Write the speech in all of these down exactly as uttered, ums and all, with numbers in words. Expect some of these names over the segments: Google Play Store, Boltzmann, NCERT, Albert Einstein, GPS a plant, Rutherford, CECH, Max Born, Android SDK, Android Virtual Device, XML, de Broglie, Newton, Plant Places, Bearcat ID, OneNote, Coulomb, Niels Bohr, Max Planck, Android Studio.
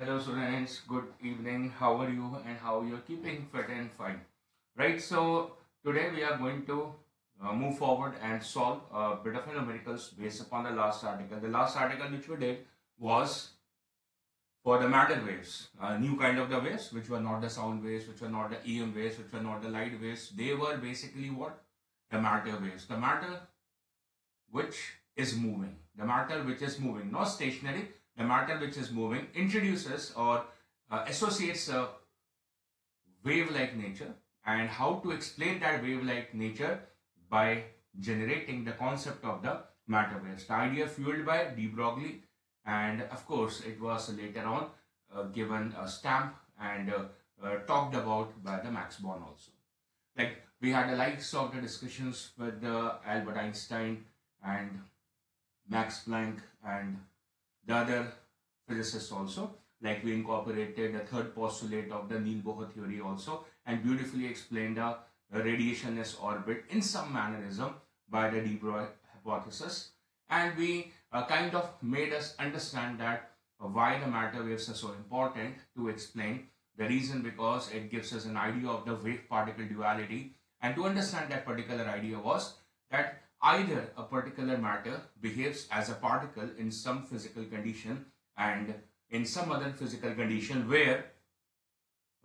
Hello students, good evening. How are you and how you're keeping fit and fine? Right, so today we are going to uh, move forward and solve a bit of a numericals based upon the last article. The last article which we did was for the matter waves, a new kind of the waves which were not the sound waves, which were not the E M waves, which were not the light waves. They were basically what? The matter waves. The matter which is moving. The matter which is moving, not stationary. The matter which is moving introduces or uh, associates a wave-like nature, and how to explain that wave-like nature by generating the concept of the matter waves. The idea fueled by de Broglie, and of course it was later on uh, given a stamp and uh, uh, talked about by the Max Born also. Like we had a likes of the discussions with uh, Albert Einstein and Max Planck and the other physicists also. Like we incorporated the third postulate of the Niels Bohr theory also, and beautifully explained the radiationless orbit in some mannerism by the de Broglie hypothesis, and we uh, kind of made us understand that uh, why the matter waves are so important to explain. The reason because it gives us an idea of the wave particle duality, and to understand that particular idea was that either a particular matter behaves as a particle in some physical condition and in some other physical condition where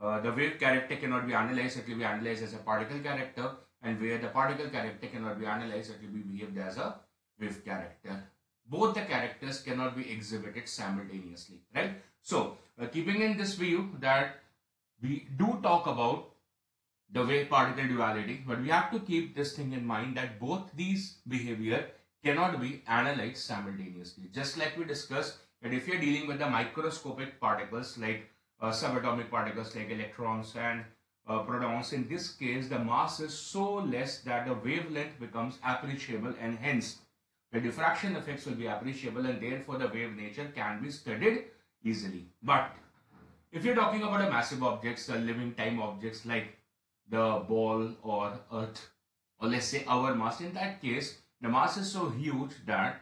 uh, the wave character cannot be analyzed, it will be analyzed as a particle character, and where the particle character cannot be analyzed, it will be behaved as a wave character. Both the characters cannot be exhibited simultaneously, right? So, uh, keeping in this view that we do talk about the wave particle duality, but we have to keep this thing in mind that both these behavior cannot be analyzed simultaneously. Just like we discussed that if you're dealing with the microscopic particles like uh, subatomic particles like electrons and uh, protons, in this case the mass is so less that the wavelength becomes appreciable, and hence the diffraction effects will be appreciable, and therefore the wave nature can be studied easily. But if you're talking about the massive objects, the living time objects like the ball or earth, or let's say our mass, in that case the mass is so huge that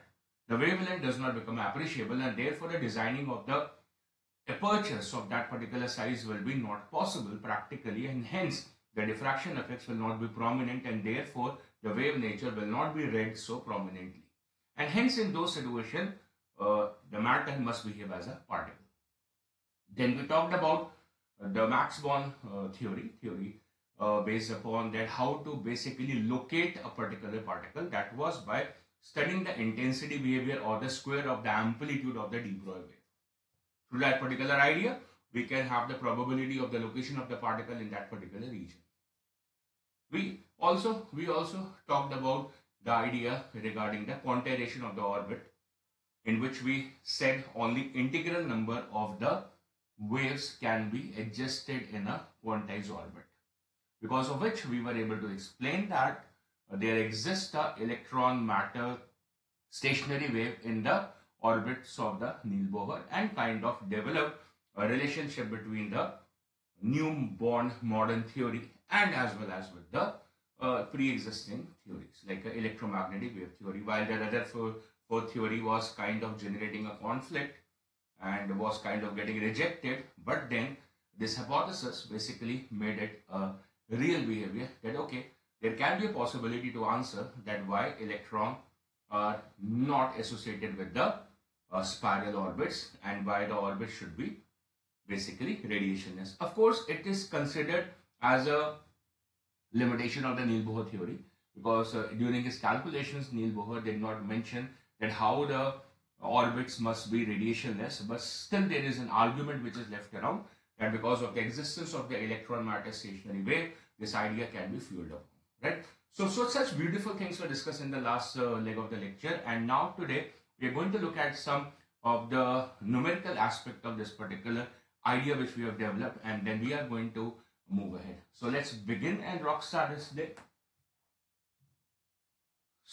the wavelength does not become appreciable, and therefore the designing of the apertures of that particular size will be not possible practically, and hence the diffraction effects will not be prominent, and therefore the wave nature will not be read so prominently, and hence in those situations uh, the matter must behave as a particle. Then we talked about the Max Born uh, theory theory Uh, based upon that, how to basically locate a particular particle. That was by studying the intensity behavior or the square of the amplitude of the de Broglie wave. Through that particular idea, we can have the probability of the location of the particle in that particular region. We also we also talked about the idea regarding the quantization of the orbit, in which we said only integral number of the waves can be adjusted in a quantized orbit, because of which we were able to explain that uh, there exists a electron matter stationary wave in the orbits of the Niels Bohr, and kind of develop a relationship between the new-born modern theory and as well as with the uh, pre-existing theories like uh, electromagnetic wave theory, while the other fourth theory was kind of generating a conflict and was kind of getting rejected. But then this hypothesis basically made it a uh, real behavior that okay, there can be a possibility to answer that why electron are not associated with the uh, spiral orbits, and why the orbit should be basically radiationless. Of course it is considered as a limitation of the Niels Bohr theory, because uh, during his calculations Niels Bohr did not mention that how the orbits must be radiationless, but still there is an argument which is left around that because of the existence of the electron matter stationary wave, this idea can be fueled up, right? So, so such beautiful things were discussed in the last uh, leg of the lecture, and now today we are going to look at some of the numerical aspect of this particular idea which we have developed, and then we are going to move ahead. So let's begin and rock star this day.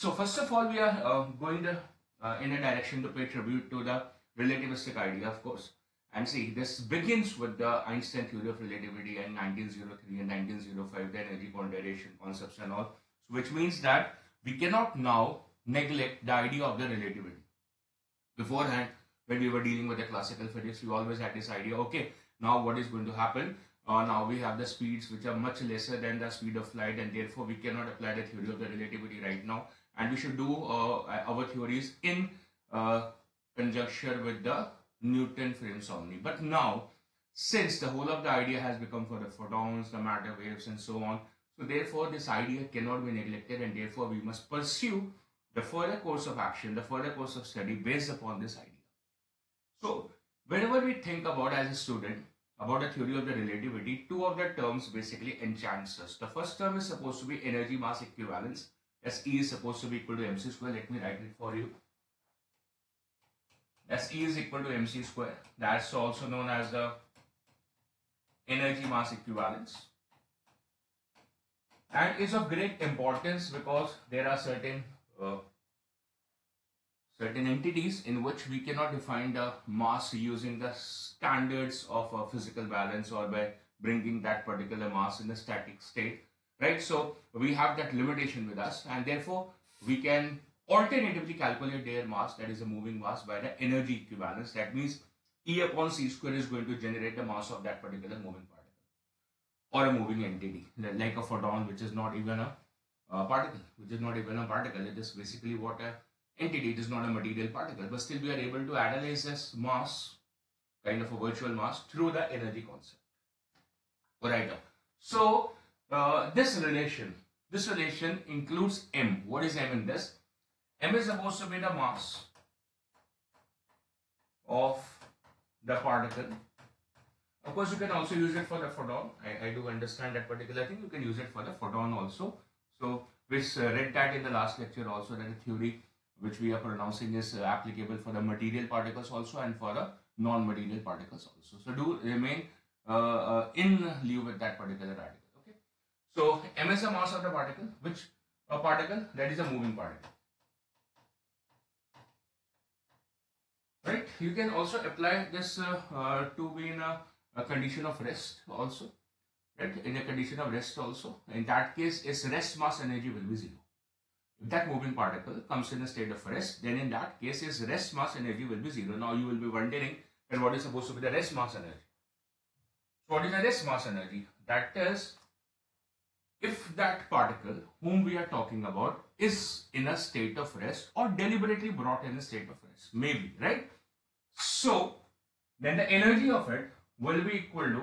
So first of all, we are uh, going to, uh, in a direction to pay tribute to the relativistic idea, of course. And see, this begins with the Einstein theory of relativity in nineteen oh three and nineteen oh five, the energy quantization concepts and all, which means that we cannot now neglect the idea of the relativity. Beforehand, when we were dealing with the classical physics, we always had this idea, okay, now what is going to happen? Uh, now we have the speeds which are much lesser than the speed of light, and therefore we cannot apply the theory of the relativity right now, and we should do uh, our theories in uh, conjecture with the Newton frames only. But now, since the whole of the idea has become for the photons, the matter waves and so on, so therefore this idea cannot be neglected, and therefore we must pursue the further course of action, the further course of study based upon this idea. So whenever we think about as a student about the theory of the relativity, two of the terms basically enchants us. The first term is supposed to be energy mass equivalence. S E is supposed to be equal to mc square. Let me write it for you. S E is equal to mc square. That's also known as the energy mass equivalence, and is of great importance because there are certain uh, certain entities in which we cannot define the mass using the standards of a physical balance or by bringing that particular mass in the static state, right? So we have that limitation with us, and therefore we can alternatively calculate their mass, that is the moving mass, by the energy equivalence. That means E upon C square is going to generate the mass of that particular moving particle or a moving entity, like a photon, which is not even a uh, particle, which is not even a particle. It is basically what a entity. It is not a material particle, but still we are able to analyze this mass, kind of a virtual mass, through the energy concept. Alright. So uh, this relation, this relation includes M. What is M in this? M is supposed to be the mass of the particle. Of course, you can also use it for the photon. I, I do understand that particular thing. You can use it for the photon also. So, we uh, read that in the last lecture also, that the theory which we are pronouncing is uh, applicable for the material particles also and for the non-material particles also. So, do remain uh, uh, in lieu with that particular article. Okay. So, M is the mass of the particle. Which a particle? That is a moving particle. Right. You can also apply this uh, uh, to be in a, a condition of rest also, right? In a condition of rest also, in that case, its rest mass energy will be zero. If that moving particle comes in a state of rest, then in that case, its rest mass energy will be zero. Now you will be wondering that what is supposed to be the rest mass energy. So what is the rest mass energy? That is, if that particle whom we are talking about is in a state of rest or deliberately brought in a state of rest, maybe, right? So, then the energy of it will be equal to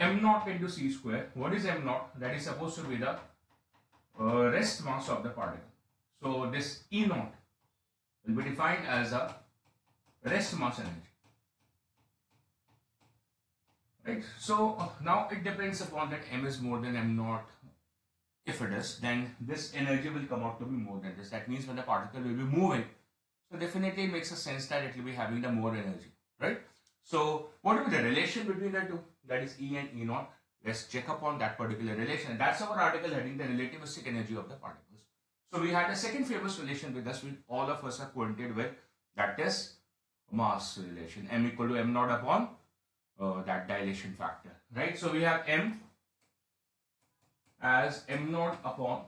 m naught into c square. What is m naught? That is supposed to be the uh, rest mass of the particle. So, this E naught will be defined as a rest mass energy. Right. So, uh, now it depends upon that m is more than m naught. If it is, then this energy will come out to be more than this. That means when the particle will be moving, so definitely it makes a sense that it will be having the more energy, right? So, what will be the relation between the two? That is E and E naught. Let's check upon that particular relation. That's our article heading, the relativistic energy of the particles. So, we had a second famous relation with us, which all of us are acquainted with. That is mass relation. M equal to m naught upon Uh, that dilation factor, right? So we have m as m naught upon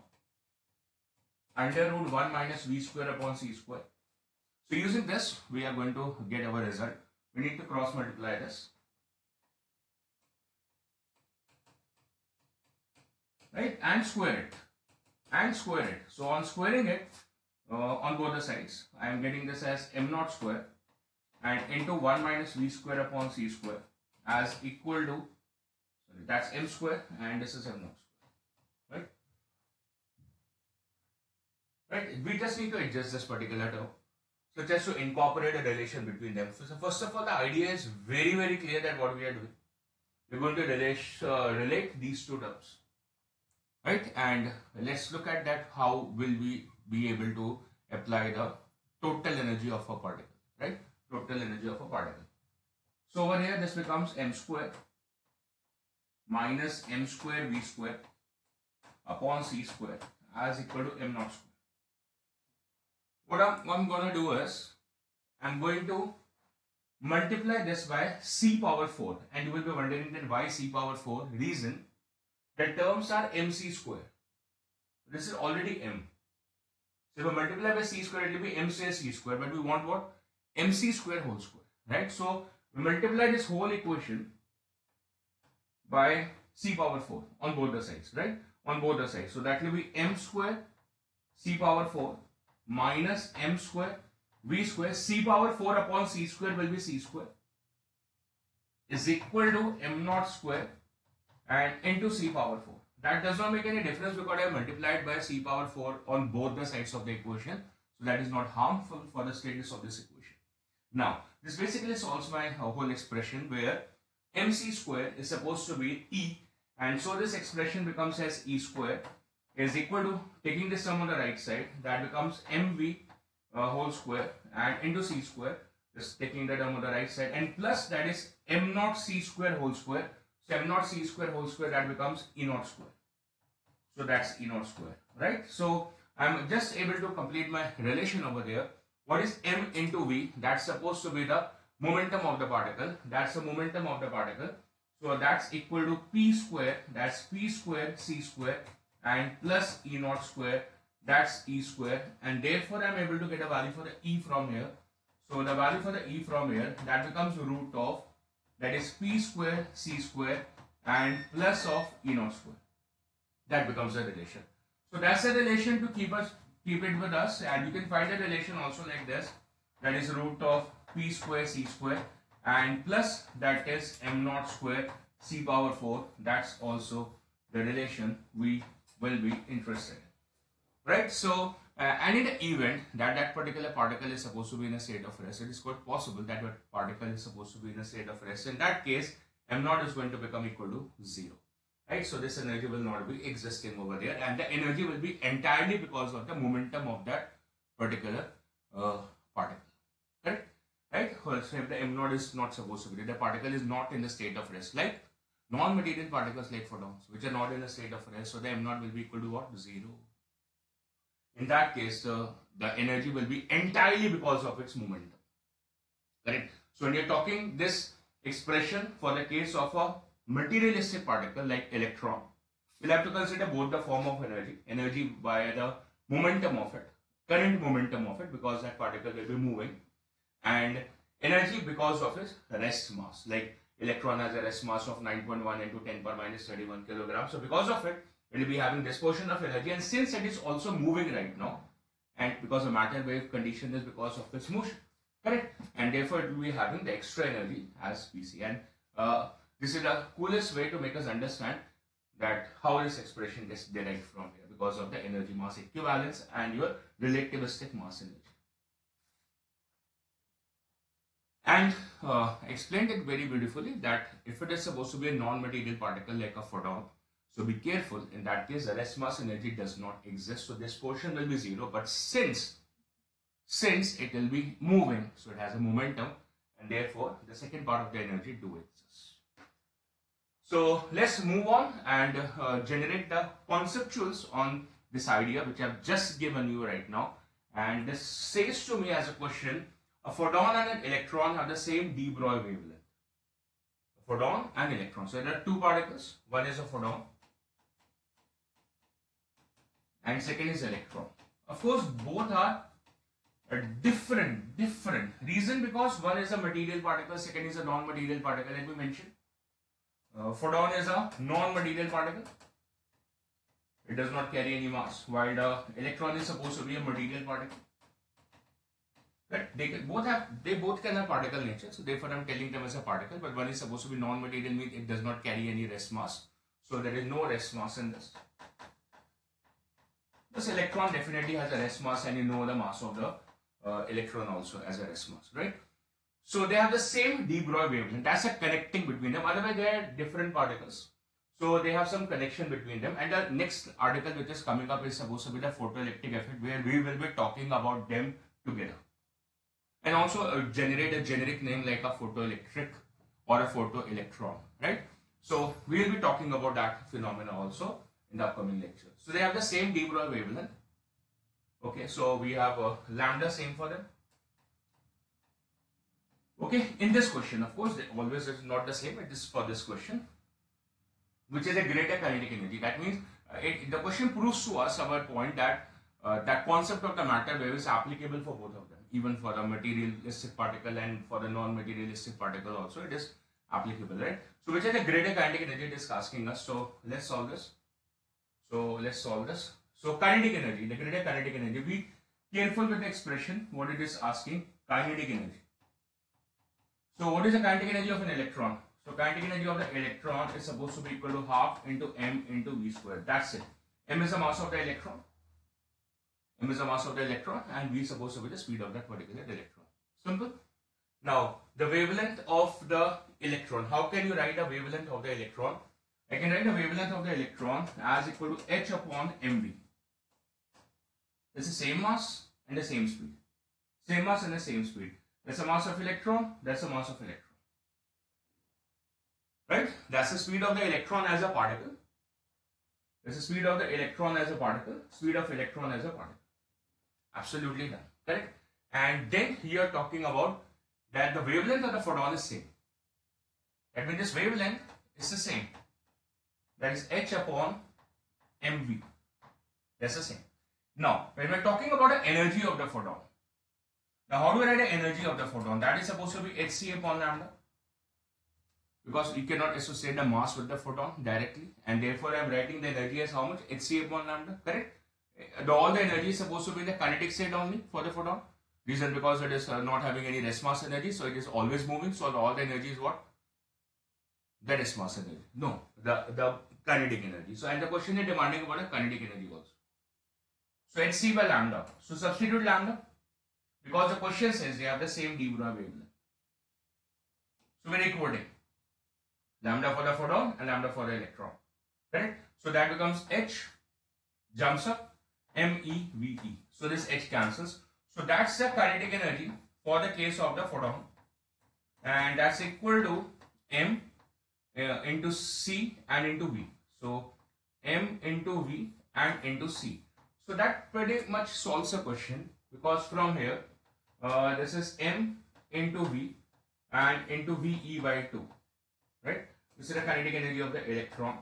under root one minus v square upon c square. So using this, we are going to get our result. We need to cross multiply this, right? And square it, and square it. So on squaring it uh, on both the sides, I am getting this as m naught square and into one minus v square upon c square, as equal to, sorry, that's m square and this is m naught square, right? Right, we just need to adjust this particular term, so just to incorporate a relation between them. So first of all, the idea is very very clear that what we are doing, we're going to relate, uh, relate these two terms, right? And let's look at that, how will we be able to apply the total energy of a particle, right? Total energy of a particle. So over here this becomes m square minus m square v square upon c square as equal to m naught square. What I'm, I'm going to do is, I'm going to multiply this by c power four, and you will be wondering that why c power four? Reason, the terms are mc square. This is already m. So if I multiply by c square, it will be mc c square, but we want what? mc square whole square, right? So we multiply this whole equation by c power four on both the sides, right? On both the sides. So that will be m square c power four minus m square v square. C power four upon c square will be c square is equal to m naught square and into c power four. That does not make any difference because I have multiplied by c power four on both the sides of the equation. So that is not harmful for the status of this equation. Now, this basically solves my whole expression where mc square is supposed to be e, and so this expression becomes as e square is equal to, taking this term on the right side, that becomes mv uh, whole square and into c square, just taking the term on the right side, and plus that is m naught c square whole square. So m naught c square whole square, that becomes e naught square. So that's e naught square, right? So I'm just able to complete my relation over there. What is m into v? That's supposed to be the momentum of the particle. That's the momentum of the particle. So that's equal to p square. That's p square c square and plus e naught square. That's e square. And therefore I'm able to get a value for the e from here. So the value for the e from here, that becomes root of, that is p square c square and plus of e naught square. That becomes the relation. So that's the relation to keep us keep it with us, and you can find the relation also like this. That is root of p square c square and plus that is m naught square c power four. That's also the relation we will be interested in, right? So uh, and in the event that that particular particle is supposed to be in a state of rest, it is quite possible that that particle is supposed to be in a state of rest. In that case, m naught is going to become equal to zero. Right? So this energy will not be existing over there, and the energy will be entirely because of the momentum of that particular uh, particle. Correct? Right? So if the m naught is not supposed to be, the particle is not in the state of rest, like non-material particles like photons, which are not in a state of rest, so the m naught will be equal to what? Zero. In that case, uh, the energy will be entirely because of its momentum. Correct? So when you're talking this expression for the case of a materialistic particle like electron, we'll have to consider both the form of energy, energy by the momentum of it, current momentum of it, because that particle will be moving, and energy because of its rest mass. Like electron has a rest mass of nine point one into ten power minus thirty-one kilograms. So because of it, it will be having this portion of energy, and since it is also moving right now, and because the matter wave condition is because of its motion, correct? And therefore it will be having the extra energy as P C. And uh, this is the coolest way to make us understand that how this expression gets derived from here, because of the energy mass equivalence and your relativistic mass energy. And uh, explained it very beautifully that if it is supposed to be a non-material particle like a photon, so be careful, in that case the rest mass energy does not exist, so this portion will be zero, but since, since it will be moving, so it has a momentum, and therefore the second part of the energy do exist. So let's move on and uh, generate the conceptuals on this idea which I have just given you right now. And this says to me as a question, a photon and an electron have the same de Broglie wavelength. A photon and electron. So there are two particles. One is a photon and second is electron. Of course, both are a different, different reason, because one is a material particle, second is a non-material particle, like we mentioned. Uh, photon is a non-material particle, it does not carry any mass, while the electron is supposed to be a material particle. But they can both have, they both can have particle nature, so therefore I am telling them as a particle, but one is supposed to be non-material, means it does not carry any rest mass, so there is no rest mass in this. This electron definitely has a rest mass, and you know the mass of the uh, electron also as a rest mass, right? So they have the same de Broglie wavelength. That's a connecting between them. Otherwise, they are different particles. So they have some connection between them. And the next article which is coming up is supposed to be the photoelectric effect, where we will be talking about them together. And also uh, generate a generic name like a photoelectric or a photoelectron, right? So we will be talking about that phenomena also in the upcoming lecture. So they have the same de Broglie wavelength. Okay, so we have uh, lambda same for them. Okay, in this question, of course, always is not the same, it is for this question, which is a greater kinetic energy. That means uh, it, the question proves to us our point that uh, that concept of the matter wave is applicable for both of them. even for a materialistic particle and for a non-materialistic particle also it is applicable, right? So which are the greater kinetic energy it is asking us. So let's solve this. So let's solve this. So kinetic energy, the greater kinetic energy. Be careful with the expression. What it is asking, kinetic energy. So what is the kinetic energy of an electron? So kinetic energy of the electron is supposed to be equal to half into m into v squared. That's it. M is the mass of the electron. M is the mass of the electron, and v is supposed to be the speed of that particular electron. Simple. Now the wavelength of the electron. How can you write a wavelength of the electron? I can write a wavelength of the electron as equal to h upon mv. It's the same mass and the same speed. Same mass and the same speed. That's the mass of electron. That's the mass of electron. Right? That's the speed of the electron as a particle. That's the speed of the electron as a particle. Speed of electron as a particle. Absolutely done. Correct? And then here talking about that the wavelength of the photon is same. That means this wavelength is the same. That is h upon mv. That's the same. Now, when we are talking about the energy of the photon. Now, how do we write the energy of the photon? That is supposed to be hc upon lambda. Because we cannot associate the mass with the photon directly. And therefore, I am writing the energy as how much? hc upon lambda. Correct? The, all the energy is supposed to be in the kinetic state only for the photon. Reason because it is not having any rest mass energy. So, it is always moving. So, all the energy is what? The rest mass energy. No. The, the kinetic energy. So, and the question is demanding about the kinetic energy also. So hc by lambda. So substitute lambda because the question says they have the same de Broglie wavelength. So we're equating lambda for the photon and lambda for the electron. Correct? So that becomes h jumps up m e v e. So this h cancels. So that's the kinetic energy for the case of the photon, and that's equal to m uh, into c and into v. So m into v and into c. So that pretty much solves the question because from here uh, this is m into v and into ve by two, right? This is the kinetic energy of the electron,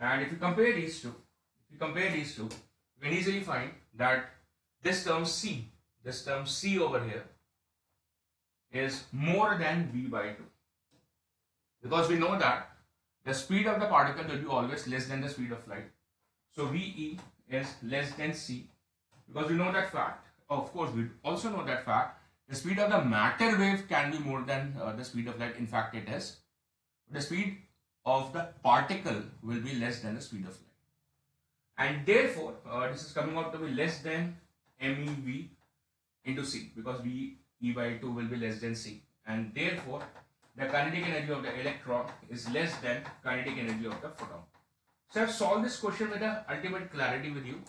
and if you compare these two, if you compare these two, you can easily find that this term c, this term c over here is more than v by two because we know that the speed of the particle will be always less than the speed of light. So ve is less than c because we know that fact. Of course, we also know that fact. The speed of the matter wave can be more than uh, the speed of light. In fact, it is. The speed of the particle will be less than the speed of light, and therefore uh, this is coming out to be less than mev into c because v e by two will be less than c, and therefore the kinetic energy of the electron is less than kinetic energy of the photon. So I have solved this question with the ultimate clarity with you,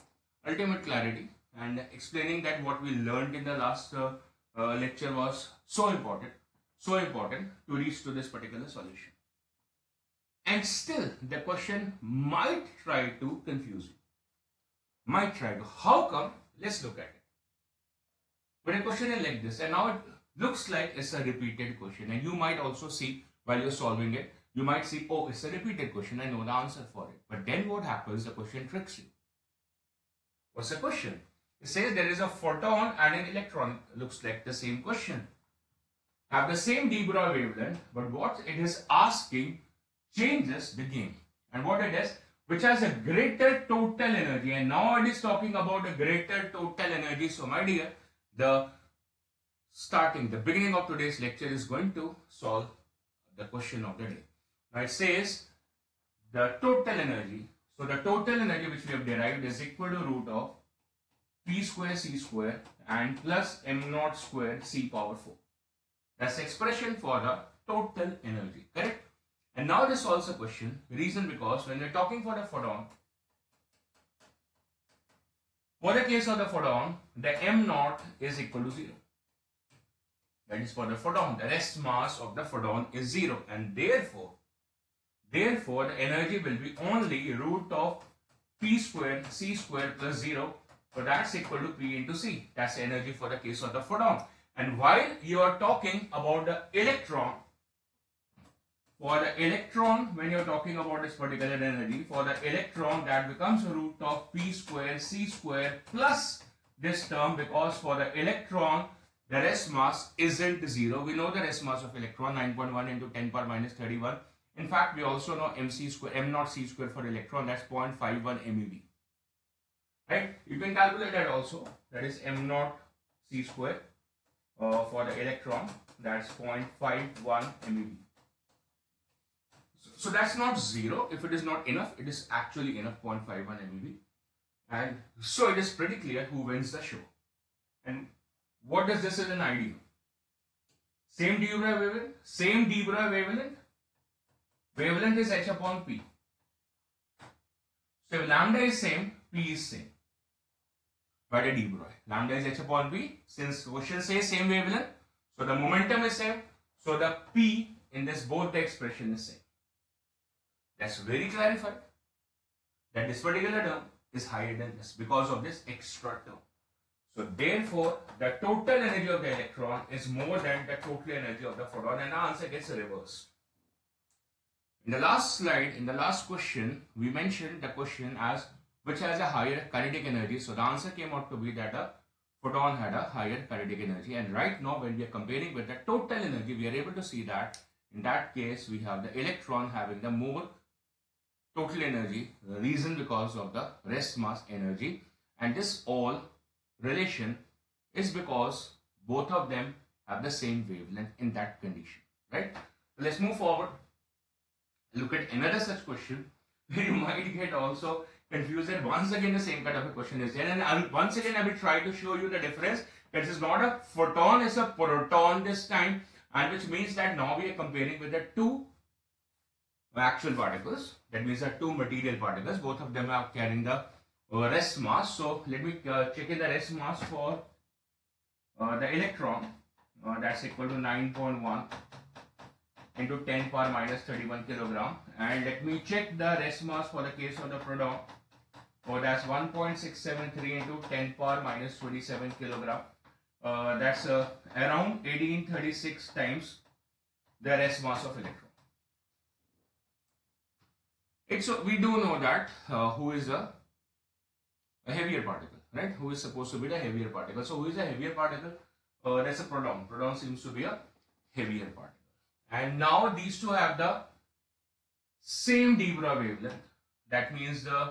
ultimate clarity, and explaining that what we learned in the last uh, uh, lecture was so important, so important to reach to this particular solution. And still the question might try to confuse you, might try to, how come? Let's look at it. But a question is like this, and now it looks like it's a repeated question, and you might also see while you're solving it, you might see, oh, it's a repeated question, I know the answer for it. But then what happens, the question tricks you. What's the question? It says there is a photon and an electron. It looks like the same question. Have the same de Broglie wavelength, but what it is asking changes the game. And what it is, which has a greater total energy. And now it is talking about a greater total energy. So my dear, the starting, the beginning of today's lecture is going to solve the question of the day. Now it says the total energy. So the total energy which we have derived is equal to root of p square c square and plus m naught square c power four. That's the expression for the total energy. Correct? And now this also question. Reason because when we're talking for the photon, for the case of the photon, the m naught is equal to zero. That is for the photon. The rest mass of the photon is zero, and therefore, therefore the energy will be only root of p squared c squared plus zero. So that's equal to p into c. That's the energy for the case of the photon. And while you are talking about the electron, for the electron, when you are talking about this particular energy, for the electron that becomes root of p squared c squared plus this term because for the electron The rest mass isn't zero. We know the rest mass of electron, nine point one into ten power minus thirty-one. In fact, we also know mc square, m naught c square for electron, that's zero point five one MeV. Right? You can calculate that also. That is m naught c square uh, for the electron, that's zero point five one MeV. So, so that's not zero. If it is not enough, it is actually enough, zero point five one MeV. And so it is pretty clear who wins the show. And what does this as an idea? Same de Broglie wavelength, same de Broglie wavelength. Wavelength is h upon p. So if lambda is same, p is same. By the de Broglie, lambda is h upon p. Since question says same wavelength, so the momentum is same. So the p in this both the expression is same. That's very clarified. That this particular term is higher than this because of this extra term. So therefore, the total energy of the electron is more than the total energy of the photon, and the answer gets reversed. In the last slide, in the last question, we mentioned the question as which has a higher kinetic energy. So the answer came out to be that a photon had a higher kinetic energy. And right now, when we are comparing with the total energy, we are able to see that in that case, we have the electron having the more total energy. The reason because of the rest mass energy, and this all relation is because both of them have the same wavelength in that condition, right? Let's move forward, look at another such question where you might get also confused that once again the same kind of a question is there, and I will, once again I will try to show you the difference. That is not a photon, it's a proton this time, and which means that now we are comparing with the two actual particles, that means the two material particles, both of them are carrying the rest mass. So let me uh, check in the rest mass for uh, the electron, uh, that's equal to nine point one into ten power minus thirty-one kilogram, and let me check the rest mass for the case of the proton, oh, that's one point six seven three into ten power minus twenty-seven kilogram, uh, that's uh, around eighteen thirty-six times the rest mass of electron. It's uh, we do know that uh, who is the A heavier particle, right? Who is supposed to be the heavier particle? So who is the heavier particle? Uh, that's a proton. Proton seems to be a heavier particle. And now these two have the same de Broglie wavelength. That means the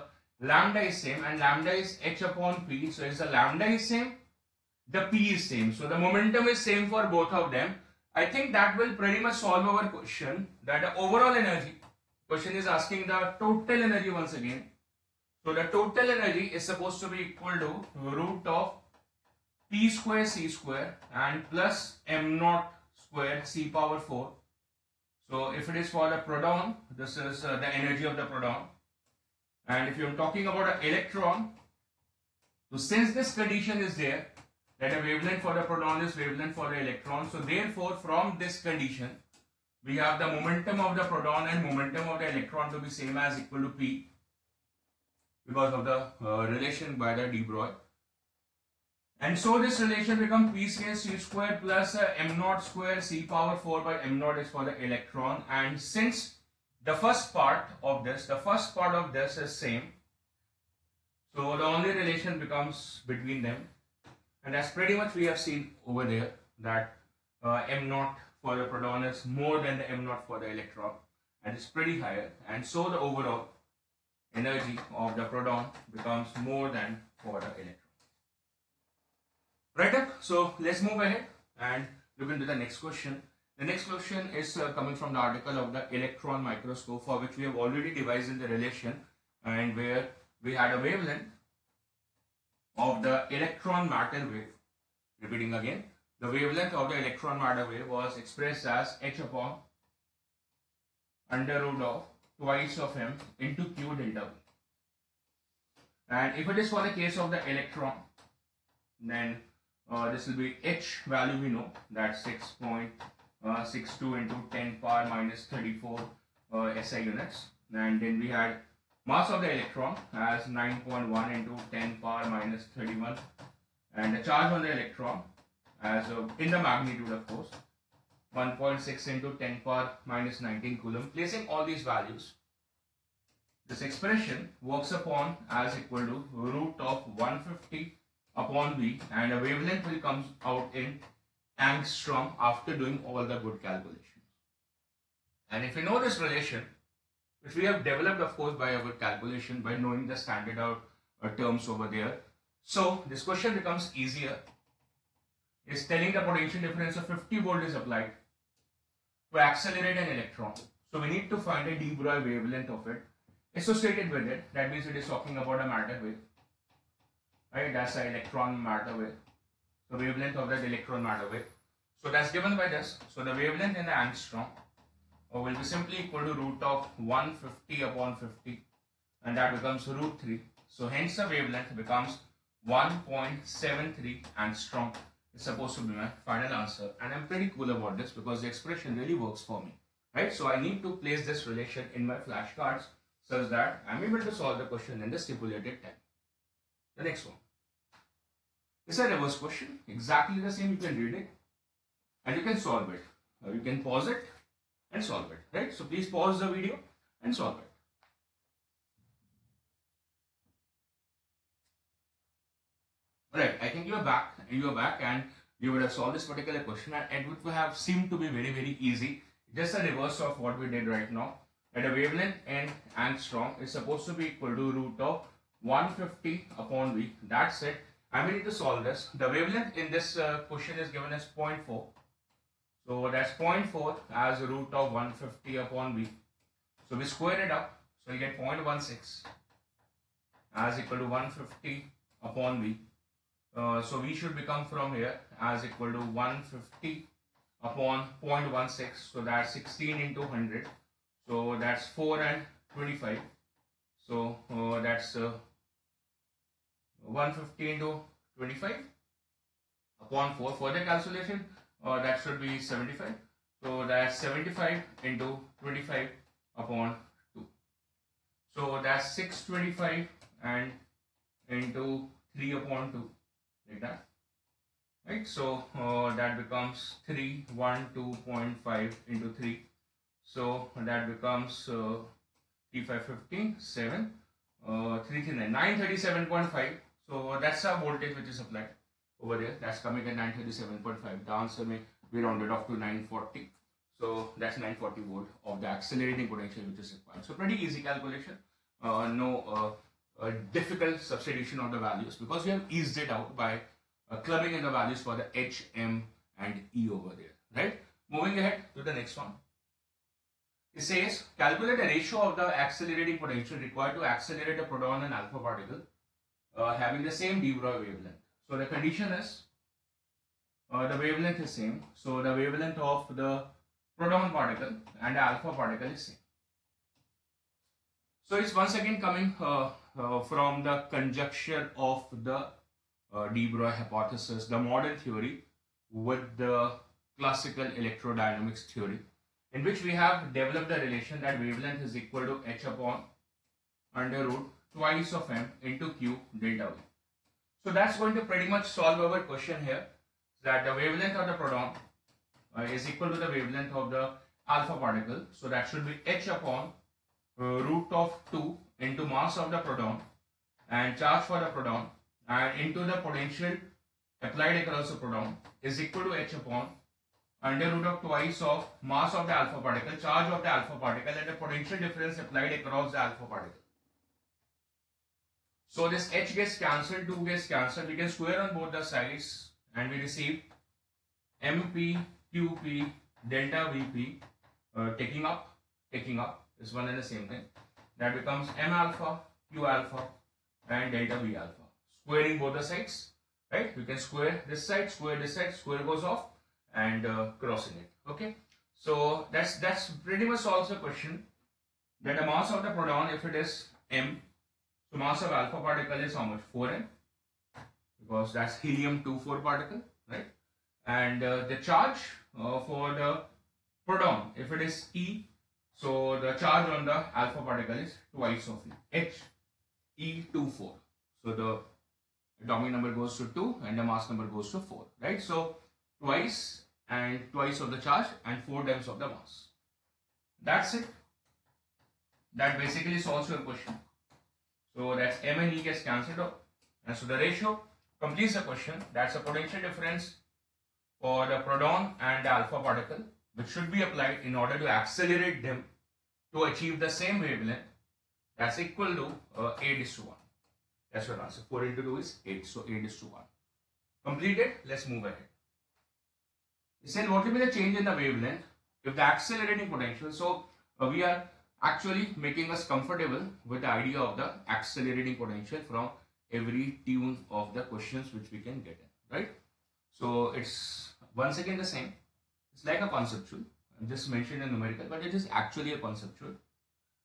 lambda is same, and lambda is h upon p. So it's the lambda is same, the p is same. So the momentum is same for both of them. I think that will pretty much solve our question. That the overall energy question is asking the total energy once again. So the total energy is supposed to be equal to root of p square c square and plus m naught square c power four. So if it is for the proton, this is uh, the energy of the proton. And if you are talking about an electron, so since this condition is there, that a wavelength for the proton is wavelength for the electron. So therefore, from this condition, we have the momentum of the proton and momentum of the electron to be same as equal to p, because of the uh, relation by the de Broglie. And so this relation becomes p square c square plus uh, m naught square c power four, by m naught is for the electron. And since the first part of this, the first part of this is same, so the only relation becomes between them. And that's pretty much we have seen over there, that uh, m naught for the proton is more than the m naught for the electron, and it's pretty higher. And so the overall energy of the proton becomes more than for the electron. Right up. So let's move ahead and look into the next question. The next question is uh, coming from the article of the electron microscope, for which we have already devised in the relation, and where we had a wavelength of the electron matter wave. Repeating again, the wavelength of the electron matter wave was expressed as h upon under root of twice of m into q delta v. And if it is for the case of the electron, then uh, this will be h value we know, that's six point six two into ten power minus thirty-four uh, S I units. And then we had mass of the electron as nine point one into ten power minus thirty-one, and the charge on the electron as uh, in the magnitude, of course, one point six into ten power minus nineteen coulomb. Placing all these values, this expression works upon as equal to root of one hundred fifty upon v, and a wavelength will come out in angstrom after doing all the good calculations. And if you know this relation, which we have developed of course by our calculation, by knowing the standard out uh, terms over there, so this question becomes easier. It's telling the potential difference of fifty volt is applied to accelerate an electron. So we need to find a de Broglie wavelength of it associated with it. That means it is talking about a matter wave, right? That's an electron matter wave. The wavelength of that electron matter wave. So that's given by this. So the wavelength in the angstrom will be simply equal to root of one fifty upon fifty, and that becomes root three. So hence the wavelength becomes one point seven three angstrom. It's supposed to be my final answer, and I'm pretty cool about this because the expression really works for me, right? So I need to place this relation in my flashcards such that I'm able to solve the question in the stipulated time. The next one. It's a reverse question, exactly the same. You can read it and you can solve it, or you can pause it and solve it, right? So please pause the video and solve it. Alright, I think you are back, you are back and you would have solved this particular question, and it would have seemed to be very very easy. Just a reverse of what we did right now. At a wavelength in angstrom is supposed to be equal to root of one fifty upon V. That's it. I will need to solve this. The wavelength in this uh, question is given as zero point four. So that's zero point four as root of one fifty upon V. So we square it up. So we get zero point one six as equal to one fifty upon V. Uh, so V should become from here as equal to one fifty upon zero point one six. So that's sixteen into one hundred. So that's four and twenty-five. So uh, that's Uh, one fifty into twenty-five upon four. Further calculation, uh, that should be seventy-five. So that's seventy-five into twenty-five upon two. So that's six twenty-five and into three upon two, like that, right? So uh, that becomes three twelve point five into three. So that becomes uh, three five fifteen seven. Uh, nine thirty-seven point five. So that's the voltage which is applied over there. That's coming at nine thirty-seven point five. The answer may be rounded off to nine forty. So that's nine forty volt of the accelerating potential which is required. So pretty easy calculation. Uh, no uh, uh, difficult substitution of the values, because we have eased it out by uh, clubbing in the values for the H, M and E over there. Right? Moving ahead to the next one. It says calculate the ratio of the accelerating potential required to accelerate a proton and alpha particle uh, having the same de Broglie wavelength. So the condition is uh, the wavelength is same. So the wavelength of the proton particle and the alpha particle is same. So it's once again coming uh, uh, from the conjecture of the uh, de Broglie hypothesis, the modern theory, with the classical electrodynamics theory, in which we have developed the relation that wavelength is equal to h upon under root twice of m into q delta v. So that's going to pretty much solve our question here, that the wavelength of the proton uh, is equal to the wavelength of the alpha particle. So that should be h upon uh, root of two into mass of the proton and charge for the proton and into the potential applied across the proton is equal to h upon under root of twice of mass of the alpha particle, charge of the alpha particle and the potential difference applied across the alpha particle. So this h gets cancelled, two gets cancelled, we can square on both the sides and we receive mp, qp, delta vp, uh, taking up, taking up is one and the same thing. That becomes m alpha, q alpha and delta v alpha. Squaring both the sides, right? We can square this side, square this side, square goes off, and uh, crossing it. Okay, so that's that's pretty much solves the question, that the mass of the proton, if it is m, so mass of alpha particle is how much? Four m, because that's helium twenty-four particle, right? And uh, the charge uh, for the proton, if it is e, so the charge on the alpha particle is twice of e, H E twenty-four. So the atomic number goes to two and the mass number goes to four, right? So twice and twice of the charge and four times of the mass. That's it. That basically solves your question. So that's m and e gets cancelled out, and so the ratio completes the question. That's a potential difference for the proton and the alpha particle, which should be applied in order to accelerate them to achieve the same wavelength, that's equal to uh, eight is to one. That's your answer. four into two is eight. So eight is to one. Completed. Let's move ahead. It said what will be the change in the wavelength if the accelerating potential. So uh, we are actually making us comfortable with the idea of the accelerating potential from every tune of the questions which we can get in, right? So it's once again the same. It's like a conceptual. I'm just mentioned in numerical, but it is actually a conceptual.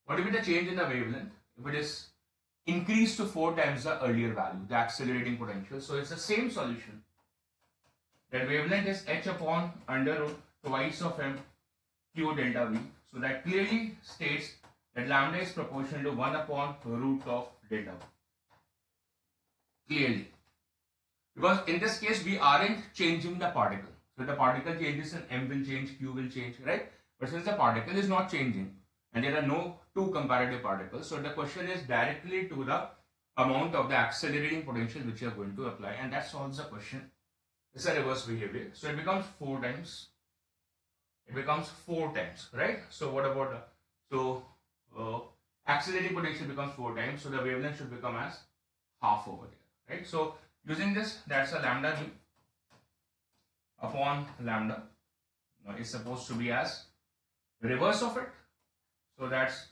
What will be the change in the wavelength if it is increased to four times the earlier value, the accelerating potential? So it's the same solution. That wavelength is h upon under root twice of m q delta v. So that clearly states that lambda is proportional to one upon root of delta v. Clearly. Because in this case, we aren't changing the particle. So the particle changes and m will change, q will change, right? But since the particle is not changing and there are no two comparative particles, so the question is directly to the amount of the accelerating potential which you are going to apply, and that solves the question. It's a reverse behavior. So it becomes four times. It becomes four times, right? So what about uh, so uh, accelerating potential becomes four times. So the wavelength should become as half over there, right? So using this, that's a lambda v upon lambda. Now it's supposed to be as reverse of it. So that's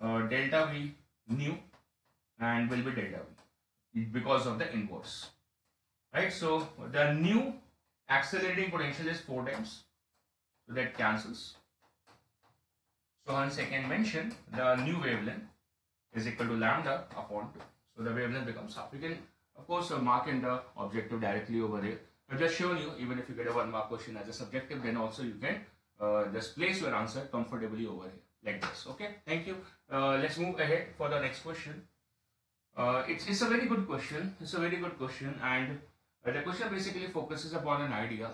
uh, delta v nu and will be delta v because of the inverse, right? So the new accelerating potential is four times. So that cancels. So hence I can mention the new wavelength is equal to lambda upon two. So the wavelength becomes half. You can of course mark in the objective directly over there. I've just shown you, even if you get a one mark question as a subjective, then also you can uh, just place your answer comfortably over here like this. Okay, thank you. Uh, let's move ahead for the next question. Uh, it's, it's a very good question. It's a very good question, and uh, the question basically focuses upon an idea,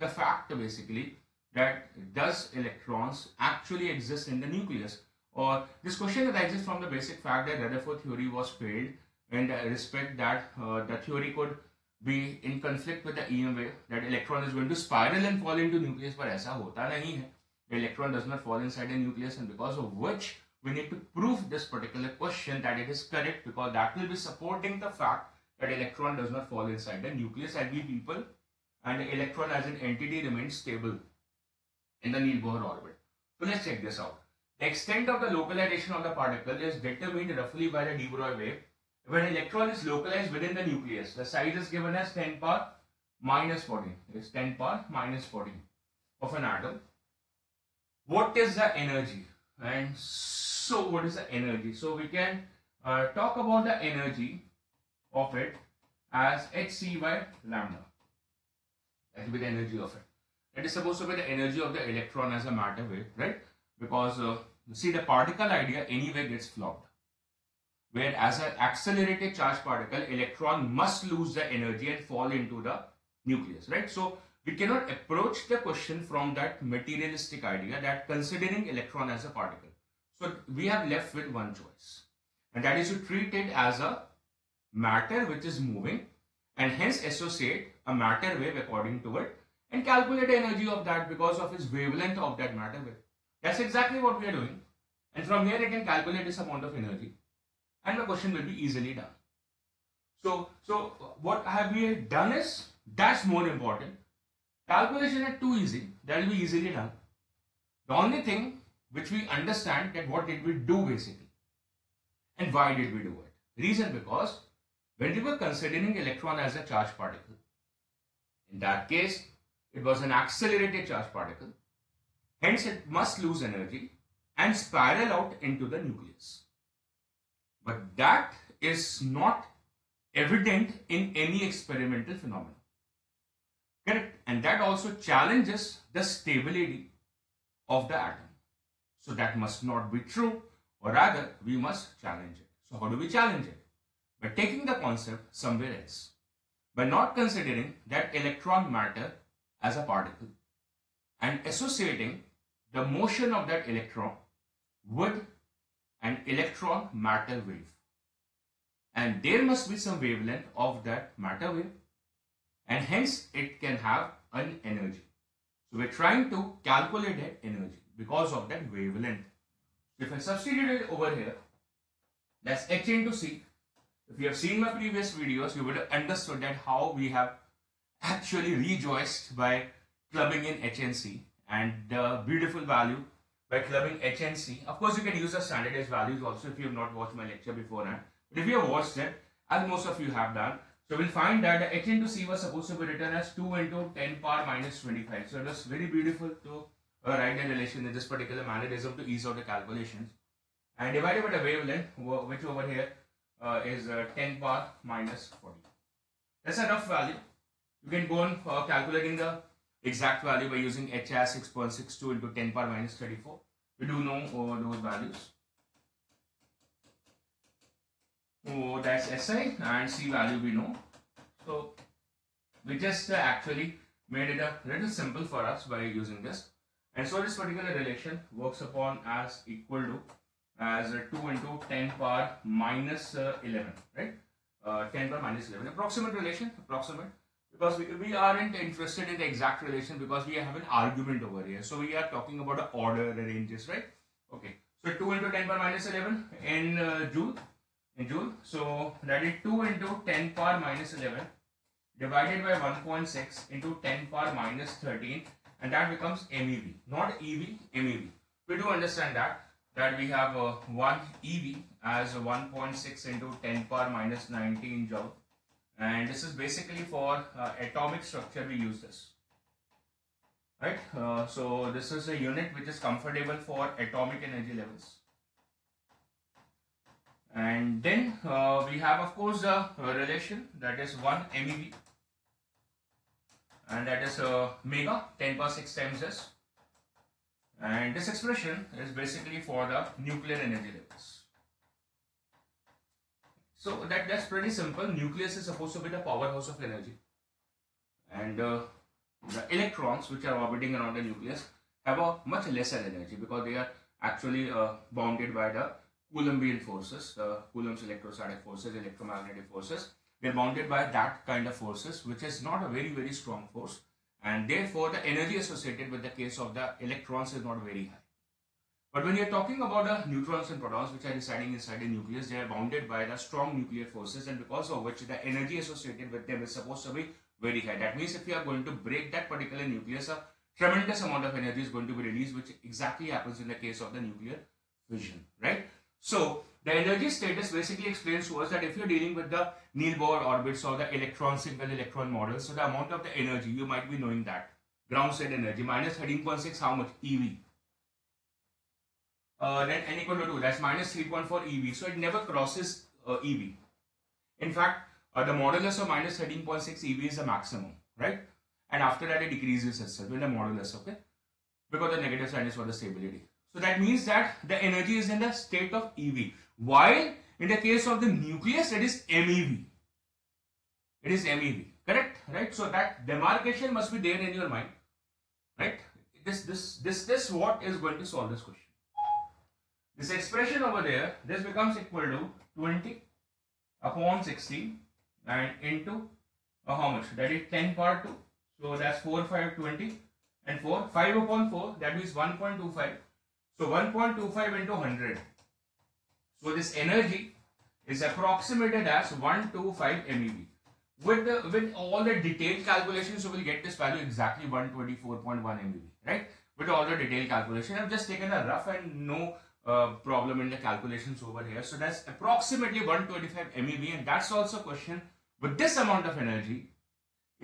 the fact basically that does electrons actually exist in the nucleus? Or this question arises from the basic fact that Rutherford theory was failed in the respect that uh, the theory could be in conflict with the E M wave, that electron is going to spiral and fall into nucleus, but aisa hota nahi hai. The electron does not fall inside the nucleus, and because of which we need to prove this particular question that it is correct, because that will be supporting the fact that electron does not fall inside the nucleus, and we people and the electron as an entity remains stable in the Niels Bohr orbit. So let's check this out. The extent of the localization of the particle is determined roughly by the de Broglie wave. When an electron is localized within the nucleus, the size is given as ten power minus fourteen. It's ten power minus fourteen of an atom. What is the energy? And so what is the energy? So we can uh, talk about the energy of it as hc by lambda. That will be the energy of it. It is supposed to be the energy of the electron as a matter wave, right? Because uh, you see, the particle idea anyway gets flopped. Where as an accelerated charge particle, electron must lose the energy and fall into the nucleus, right? So we cannot approach the question from that materialistic idea that considering electron as a particle. So we have left with one choice, and that is to treat it as a matter which is moving, and hence associate a matter wave according to it, and calculate the energy of that because of its wavelength of that matter wave. That's exactly what we are doing. And from here, I can calculate this amount of energy, and the question will be easily done. So, so what have we done is, that's more important. Calculation is too easy. That will be easily done. The only thing which we understand that what did we do basically, and why did we do it? Reason because when we were considering electron as a charged particle, in that case, it was an accelerated charge particle, hence it must lose energy and spiral out into the nucleus. But that is not evident in any experimental phenomenon. Correct? And that also challenges the stability of the atom. So that must not be true, or rather we must challenge it. So how do we challenge it? By taking the concept somewhere else. By not considering that electron matter as a particle and associating the motion of that electron with an electron matter wave, and there must be some wavelength of that matter wave, and hence it can have an energy. So we're trying to calculate that energy because of that wavelength. If I substitute it over here, that's H into C. If you have seen my previous videos, you would have understood that how we have actually rejoiced by clubbing in H and C, and the beautiful value by clubbing H and C. Of course, you can use the standardized values also if you have not watched my lecture beforehand. But if you have watched it, as most of you have done, so we'll find that the H into C was supposed to be written as two into ten power minus twenty-five. So it was very beautiful to write a relation in this particular mannerism to ease out the calculations. And divided by the wavelength, which over here uh, is uh, ten power minus forty. That's a rough value. You can go on uh, calculating the exact value by using H as six point six two into ten power minus thirty-four. We do know uh, those values. So that's S I, and C value we know. So we just uh, actually made it a little simple for us by using this. And so this particular relation works upon as equal to as uh, two into ten power minus eleven, right? Uh, ten power minus eleven, approximate relation, approximate. Because we, we aren't interested in the exact relation because we have an argument over here. So we are talking about the order ranges, right? Okay. So two into ten power minus eleven in uh, joule. In joule. So that is two into ten power minus eleven divided by one point six into ten power minus thirteen, and that becomes MeV. Not E V, MeV. We do understand that that we have uh, one E V as one point six into ten power minus nineteen joule. And this is basically for uh, atomic structure we use this, right? Uh, so this is a unit which is comfortable for atomic energy levels. And then uh, we have of course the uh, relation that is one MeV, and that is uh, mega, ten power six times S. And this expression is basically for the nuclear energy levels. So that, that's pretty simple. Nucleus is supposed to be the powerhouse of energy. And uh, the electrons which are orbiting around the nucleus have a much lesser energy because they are actually uh, bounded by the Coulombian forces, uh, Coulomb's electrostatic forces, electromagnetic forces. They're bounded by that kind of forces, which is not a very, very strong force. And therefore, the energy associated with the case of the electrons is not very high. But when you're talking about the neutrons and protons which are residing inside the nucleus, they are bounded by the strong nuclear forces, and because of which the energy associated with them is supposed to be very high. That means if you are going to break that particular nucleus, a tremendous amount of energy is going to be released, which exactly happens in the case of the nuclear fission, right? So the energy status basically explains to us that if you're dealing with the Niels Bohr orbits or the electron single electron model, so the amount of the energy, you might be knowing that. Ground state energy, minus thirteen point six, how much? E V. Uh, then n equal to two, that's minus three point four E V, so it never crosses uh, E V. In fact, uh, the modulus of minus thirteen point six E V is the maximum, right? And after that it decreases itself in the modulus, okay? Because the negative sign is for the stability. So that means that the energy is in the state of E V. While in the case of the nucleus, it is MeV. It is MeV, correct? Right? So that demarcation must be there in your mind, right? This, this, this, this what is going to solve this question. This expression over there, this becomes equal to twenty upon sixteen and into uh, how much? That is ten power two. So that's four, five, twenty and four, five upon four, that means one point two five. So one point two five into one hundred. So this energy is approximated as one hundred twenty-five MeV. With, the, with all the detailed calculations, you will get this value exactly one hundred twenty-four point one MeV, right? With all the detailed calculation, I've just taken a rough and no Uh, problem in the calculations over here. So that's approximately one hundred twenty-five MeV, and that's also a question. With this amount of energy,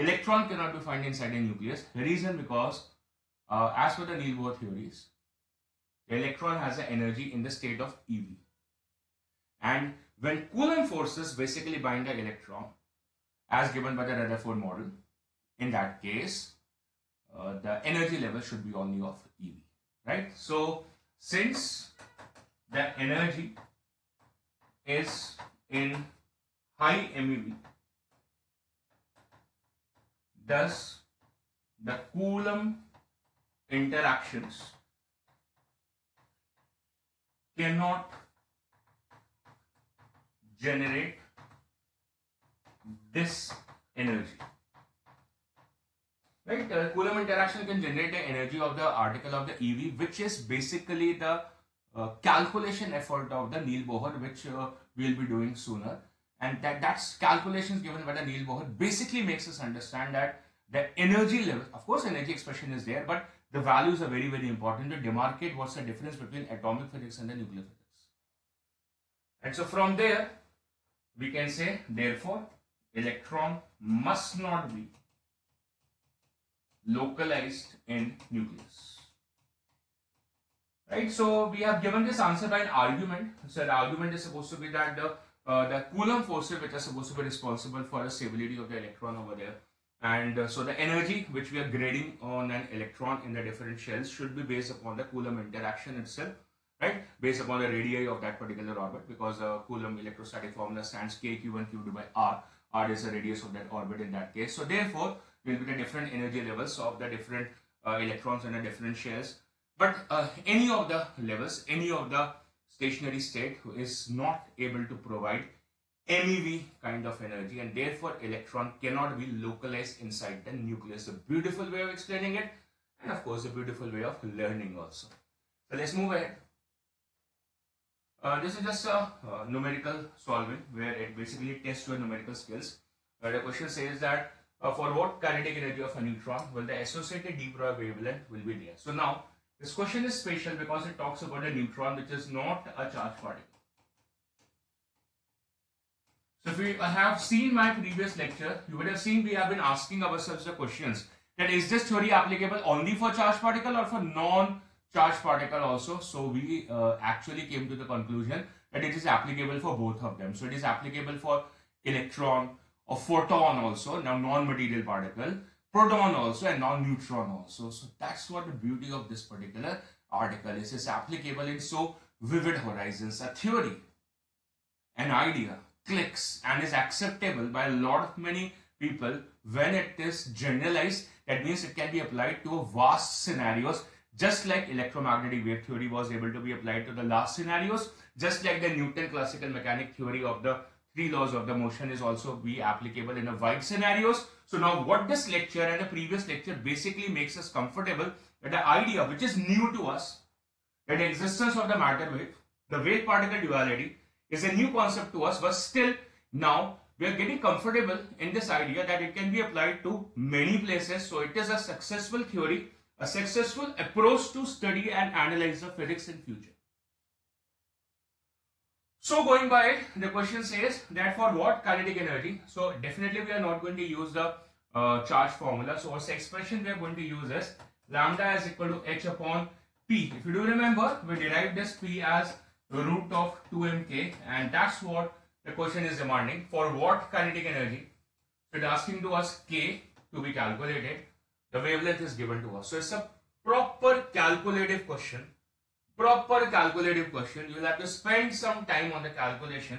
electron cannot be found inside a nucleus. The reason because uh, as per the Niels Bohr theories, the electron has an energy in the state of E V, and when Coulomb forces basically bind the electron as given by the Rutherford model, in that case uh, the energy level should be only of E V, right? So since the energy is in high MeV, thus the Coulomb interactions cannot generate this energy. Right? Uh, Coulomb interaction can generate the energy of the particle of the E V, which is basically the uh, calculation effort of the Niels Bohr, which uh, we will be doing sooner. And that that's calculations given by the Niels Bohr basically makes us understand that the energy level, of course energy expression is there, but the values are very very important to demarcate what's the difference between atomic physics and the nuclear physics. And so from there we can say, therefore electron must not be localized in nucleus. Right? So we have given this answer by an argument. So the argument is supposed to be that the Uh, the Coulomb forces which are supposed to be responsible for the stability of the electron over there, and uh, so the energy which we are grading on an electron in the different shells should be based upon the Coulomb interaction itself, right, based upon the radii of that particular orbit, because the uh, Coulomb electrostatic formula stands K Q one cubed by R. R is the radius of that orbit in that case. So therefore will be the different energy levels of the different uh, electrons in the different shells, but uh, any of the levels, any of the stationary state is not able to provide M E V kind of energy, and therefore electron cannot be localized inside the nucleus. A beautiful way of explaining it, and of course a beautiful way of learning also. So let's move ahead. Uh, this is just a uh, numerical solving where it basically tests your numerical skills. Uh, the question says that uh, for what kinetic energy of a neutron will the associated de Broglie wavelength will be there. So now this question is special because it talks about a neutron which is not a charged particle. So if you have seen my previous lecture, you would have seen we have been asking ourselves the questions that is this theory applicable only for charged particle or for non-charged particle also. So we uh, actually came to the conclusion that it is applicable for both of them. So it is applicable for electron or photon also, now non-material particle, proton also, and non-neutron also. So that's what the beauty of this particular article is. It's applicable in so vivid horizons. A theory, an idea clicks and is acceptable by a lot of many people when it is generalized. That means it can be applied to vast scenarios, just like electromagnetic wave theory was able to be applied to the last scenarios, just like the Newton classical mechanic theory of the three laws of the motion is also be applicable in a wide scenarios. So now what this lecture and the previous lecture basically makes us comfortable that the idea which is new to us, that the existence of the matter wave, the wave particle duality is a new concept to us, but still now we are getting comfortable in this idea that it can be applied to many places. So it is a successful theory, a successful approach to study and analyze the physics in future. So going by it, the question says that for what kinetic energy, so definitely we are not going to use the uh, charge formula. So what's the expression we are going to use is lambda is equal to h upon p. If you do remember, we derived this p as root of two m k, and that's what the question is demanding. For what kinetic energy? It is asking to us k to be calculated. The wavelength is given to us. So it's a proper calculative question. Proper calculative question. You will have to spend some time on the calculation.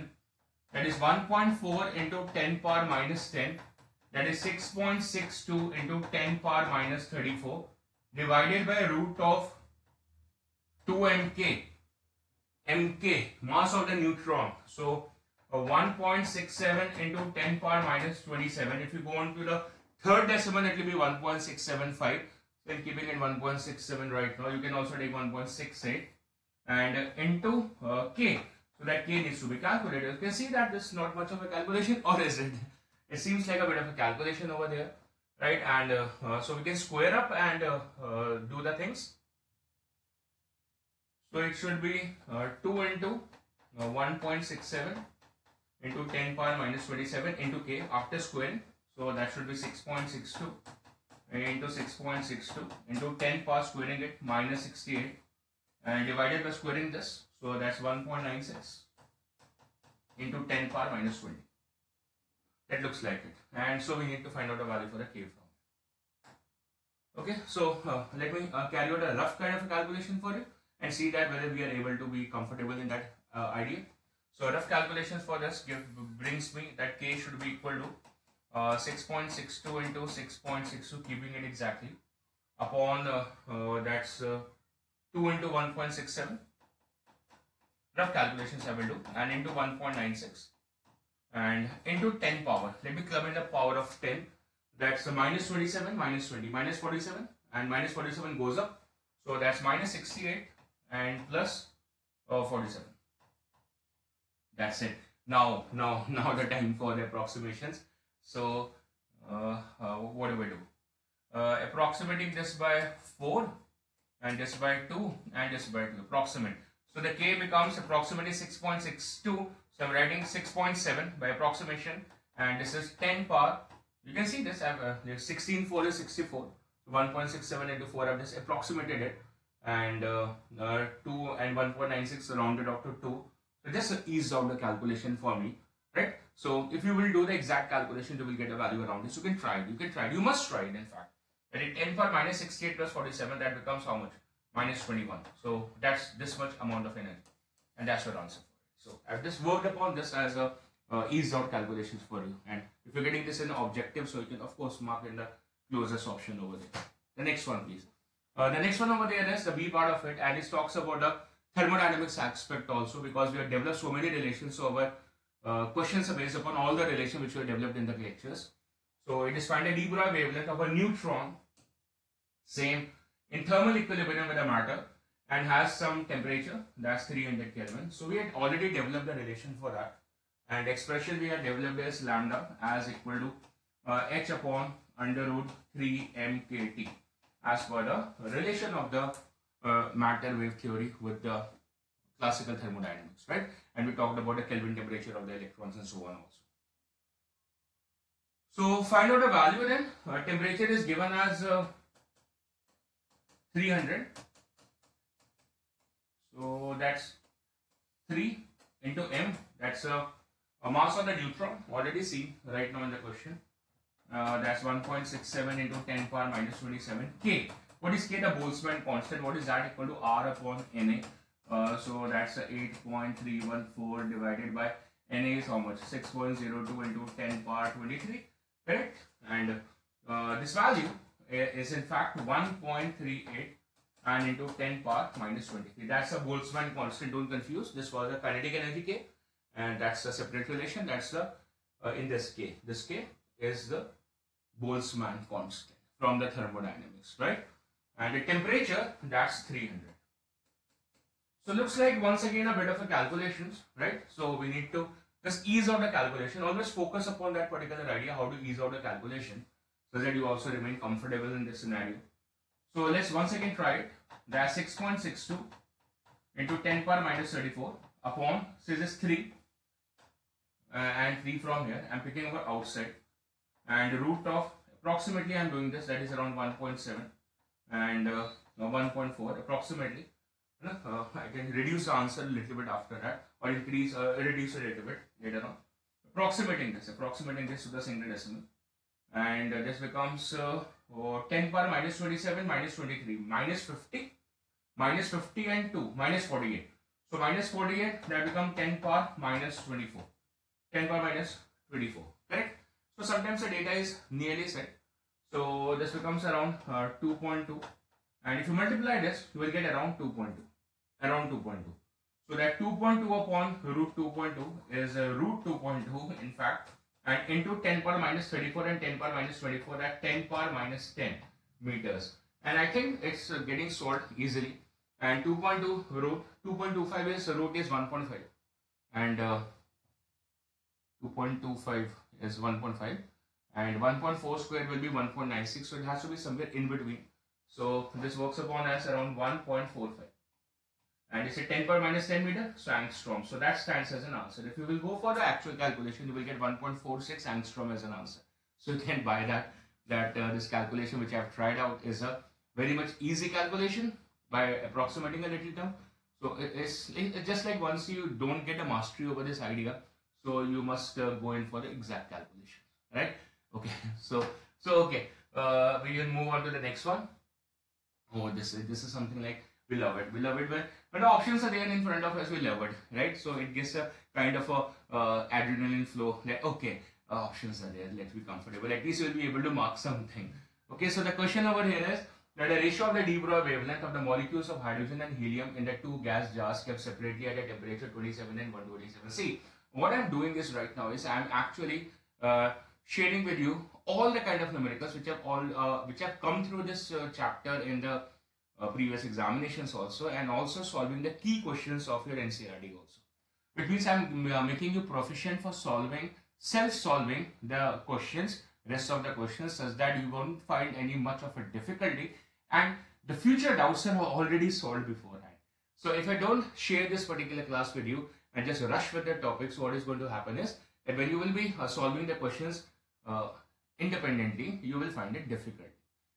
That is one point four into ten power minus ten. That is six point six two into ten power minus thirty-four divided by root of two m k. m k, mass of the neutron. So uh, one point six seven into ten power minus twenty-seven. If you go on to the third decimal, it will be one point six seven five. Then keeping it one point six seven right now, you can also take one point six eight and uh, into uh, k. So that k needs to be calculated. You can see that this is not much of a calculation, or is it? It seems like a bit of a calculation over there, right? And uh, uh, so we can square up and uh, uh, do the things. So it should be uh, two into uh, one point six seven into ten power minus twenty-seven into k after squaring. So that should be six point six two. Into six point six two into ten power squaring it minus sixty-eight and divided by squaring this, so that's one point nine six into ten power minus twenty. That looks like it, and so we need to find out a value for the k from. Okay, so uh, let me uh, carry out a rough kind of a calculation for it and see that whether we are able to be comfortable in that uh, idea. So rough calculations for this give, brings me that k should be equal to Uh, six point six two into six point six two, keeping it exactly, upon uh, uh, that's uh, two into one point six seven, rough calculations I will do, and into one point nine six and into ten power. Let me club in the power of ten. That's the minus twenty-seven, minus twenty, minus forty-seven, and minus forty-seven goes up. So that's minus sixty-eight and plus uh, forty-seven. That's it. Now, now, now the time for the approximations. So uh, uh, what do we do? Uh, approximating this by four and this by two and this by two. Approximate. So the K becomes approximately six point six two. So I'm writing six point seven by approximation, and this is ten power. You can see this, I've, uh, sixteen four is sixty-four. So one point six seven into four, I've just approximated it, and uh, uh, two and one point nine six rounded up to two. So this eased out the calculation for me, right? So if you will do the exact calculation, you will get a value around this. You can try it. You can try it. You must try it, in fact. And ten power minus sixty-eight plus forty-seven, that becomes how much? Minus twenty-one. So that's this much amount of energy, and that's your answer. So I've just worked upon this as a uh, eased out calculations for you. And if you're getting this in objective, so you can of course mark in the closest option over there. The next one, please. Uh, the next one over there is the B part of it, and it talks about the thermodynamics aspect also, because we have developed so many relations. So our uh, questions are based upon all the relations which we have developed in the lectures. So it is find a de Broglie wavelength of a neutron, same in thermal equilibrium with the matter, and has some temperature, that's three hundred Kelvin. So we had already developed the relation for that, and expression we had developed is lambda as equal to uh, h upon under root three m k t, as per the relation of the uh, matter wave theory with the classical thermodynamics, right? And we talked about the Kelvin temperature of the electrons and so on also. So find out the value then. Uh, temperature is given as uh, three hundred. So that's three into m. That's uh, a mass of the neutron, already seen right now in the question. Uh, that's one point six seven into ten power minus twenty-seven K. What is K? The Boltzmann constant. What is that? Equal to R upon N A. Uh, so that's uh, eight point three one four divided by N A is how much? six point zero two into ten power twenty-three. Correct? And uh, this value is in fact one point three eight and into ten power minus twenty-three. That's a Boltzmann constant. Don't confuse. This was the kinetic energy K, and that's a separate relation. That's the uh, in this K. This K is the Boltzmann constant from the thermodynamics, right? And the temperature, that's three hundred. So looks like once again a bit of a calculations, right? So we need to just ease out the calculation. Always focus upon that particular idea, how to ease out the calculation, so that you also remain comfortable in this scenario. So let's once again try it. That's six point six two into ten power minus thirty-four upon, so this is three uh, and three from here. I'm picking over outside, and root of approximately, I'm doing this, that is around one point seven and uh, one point four approximately. Uh, I can reduce the answer a little bit after that, or increase, uh, reduce a little bit later on. Approximating this, approximating this to the single decimal, and uh, this becomes uh, oh, ten power minus twenty-seven, minus twenty-three, minus fifty, minus fifty and two, minus forty-eight. So minus forty-eight, that becomes ten power minus twenty-four, ten power minus twenty-four, correct? So sometimes the data is nearly set. So this becomes around uh, two point two, and if you multiply this, you will get around two point two. Around two point two. So that two point two upon root two point two is uh, root two point two in fact, and into ten power minus thirty-four and ten power minus twenty-four at ten power minus ten meters. And I think it's uh, getting solved easily. And two point two root two point two five is uh, root is one point five, and uh, two point two five is one point five, and one point four squared will be one point nine six. So it has to be somewhere in between. So this works upon as around one point four five. And it's a ten power minus ten meter, so angstrom. So that stands as an answer. If you will go for the actual calculation, you will get one point four six angstrom as an answer. So you can buy that, that uh, this calculation which I have tried out is a very much easy calculation by approximating a little term. So it is just like once you don't get a mastery over this idea, so you must uh, go in for the exact calculation, right? Okay, so so okay, uh, we will move on to the next one. Oh, this is this is something like, we love it, we love it, but, but the options are there in front of us, we love it, right? So it gives a kind of a uh, adrenaline flow, like, okay, uh, options are there, let's be comfortable, at least you will be able to mark something. Okay, so the question over here is that the ratio of the de Broglie wavelength of the molecules of hydrogen and helium in the two gas jars kept separately at a temperature twenty-seven and one twenty-seven. See, what I'm doing is right now is I'm actually uh, sharing with you all the kind of numericals which have all uh, which have come through this uh, chapter in the uh, previous examinations also, and also solving the key questions of your N C E R T also. Which means I'm uh, making you proficient for solving, self-solving the questions, rest of the questions, such that you won't find any much of a difficulty, and the future doubts are already solved beforehand. So if I don't share this particular class with you and just rush with the topics, what is going to happen is that when you will be uh, solving the questions uh, independently, you will find it difficult.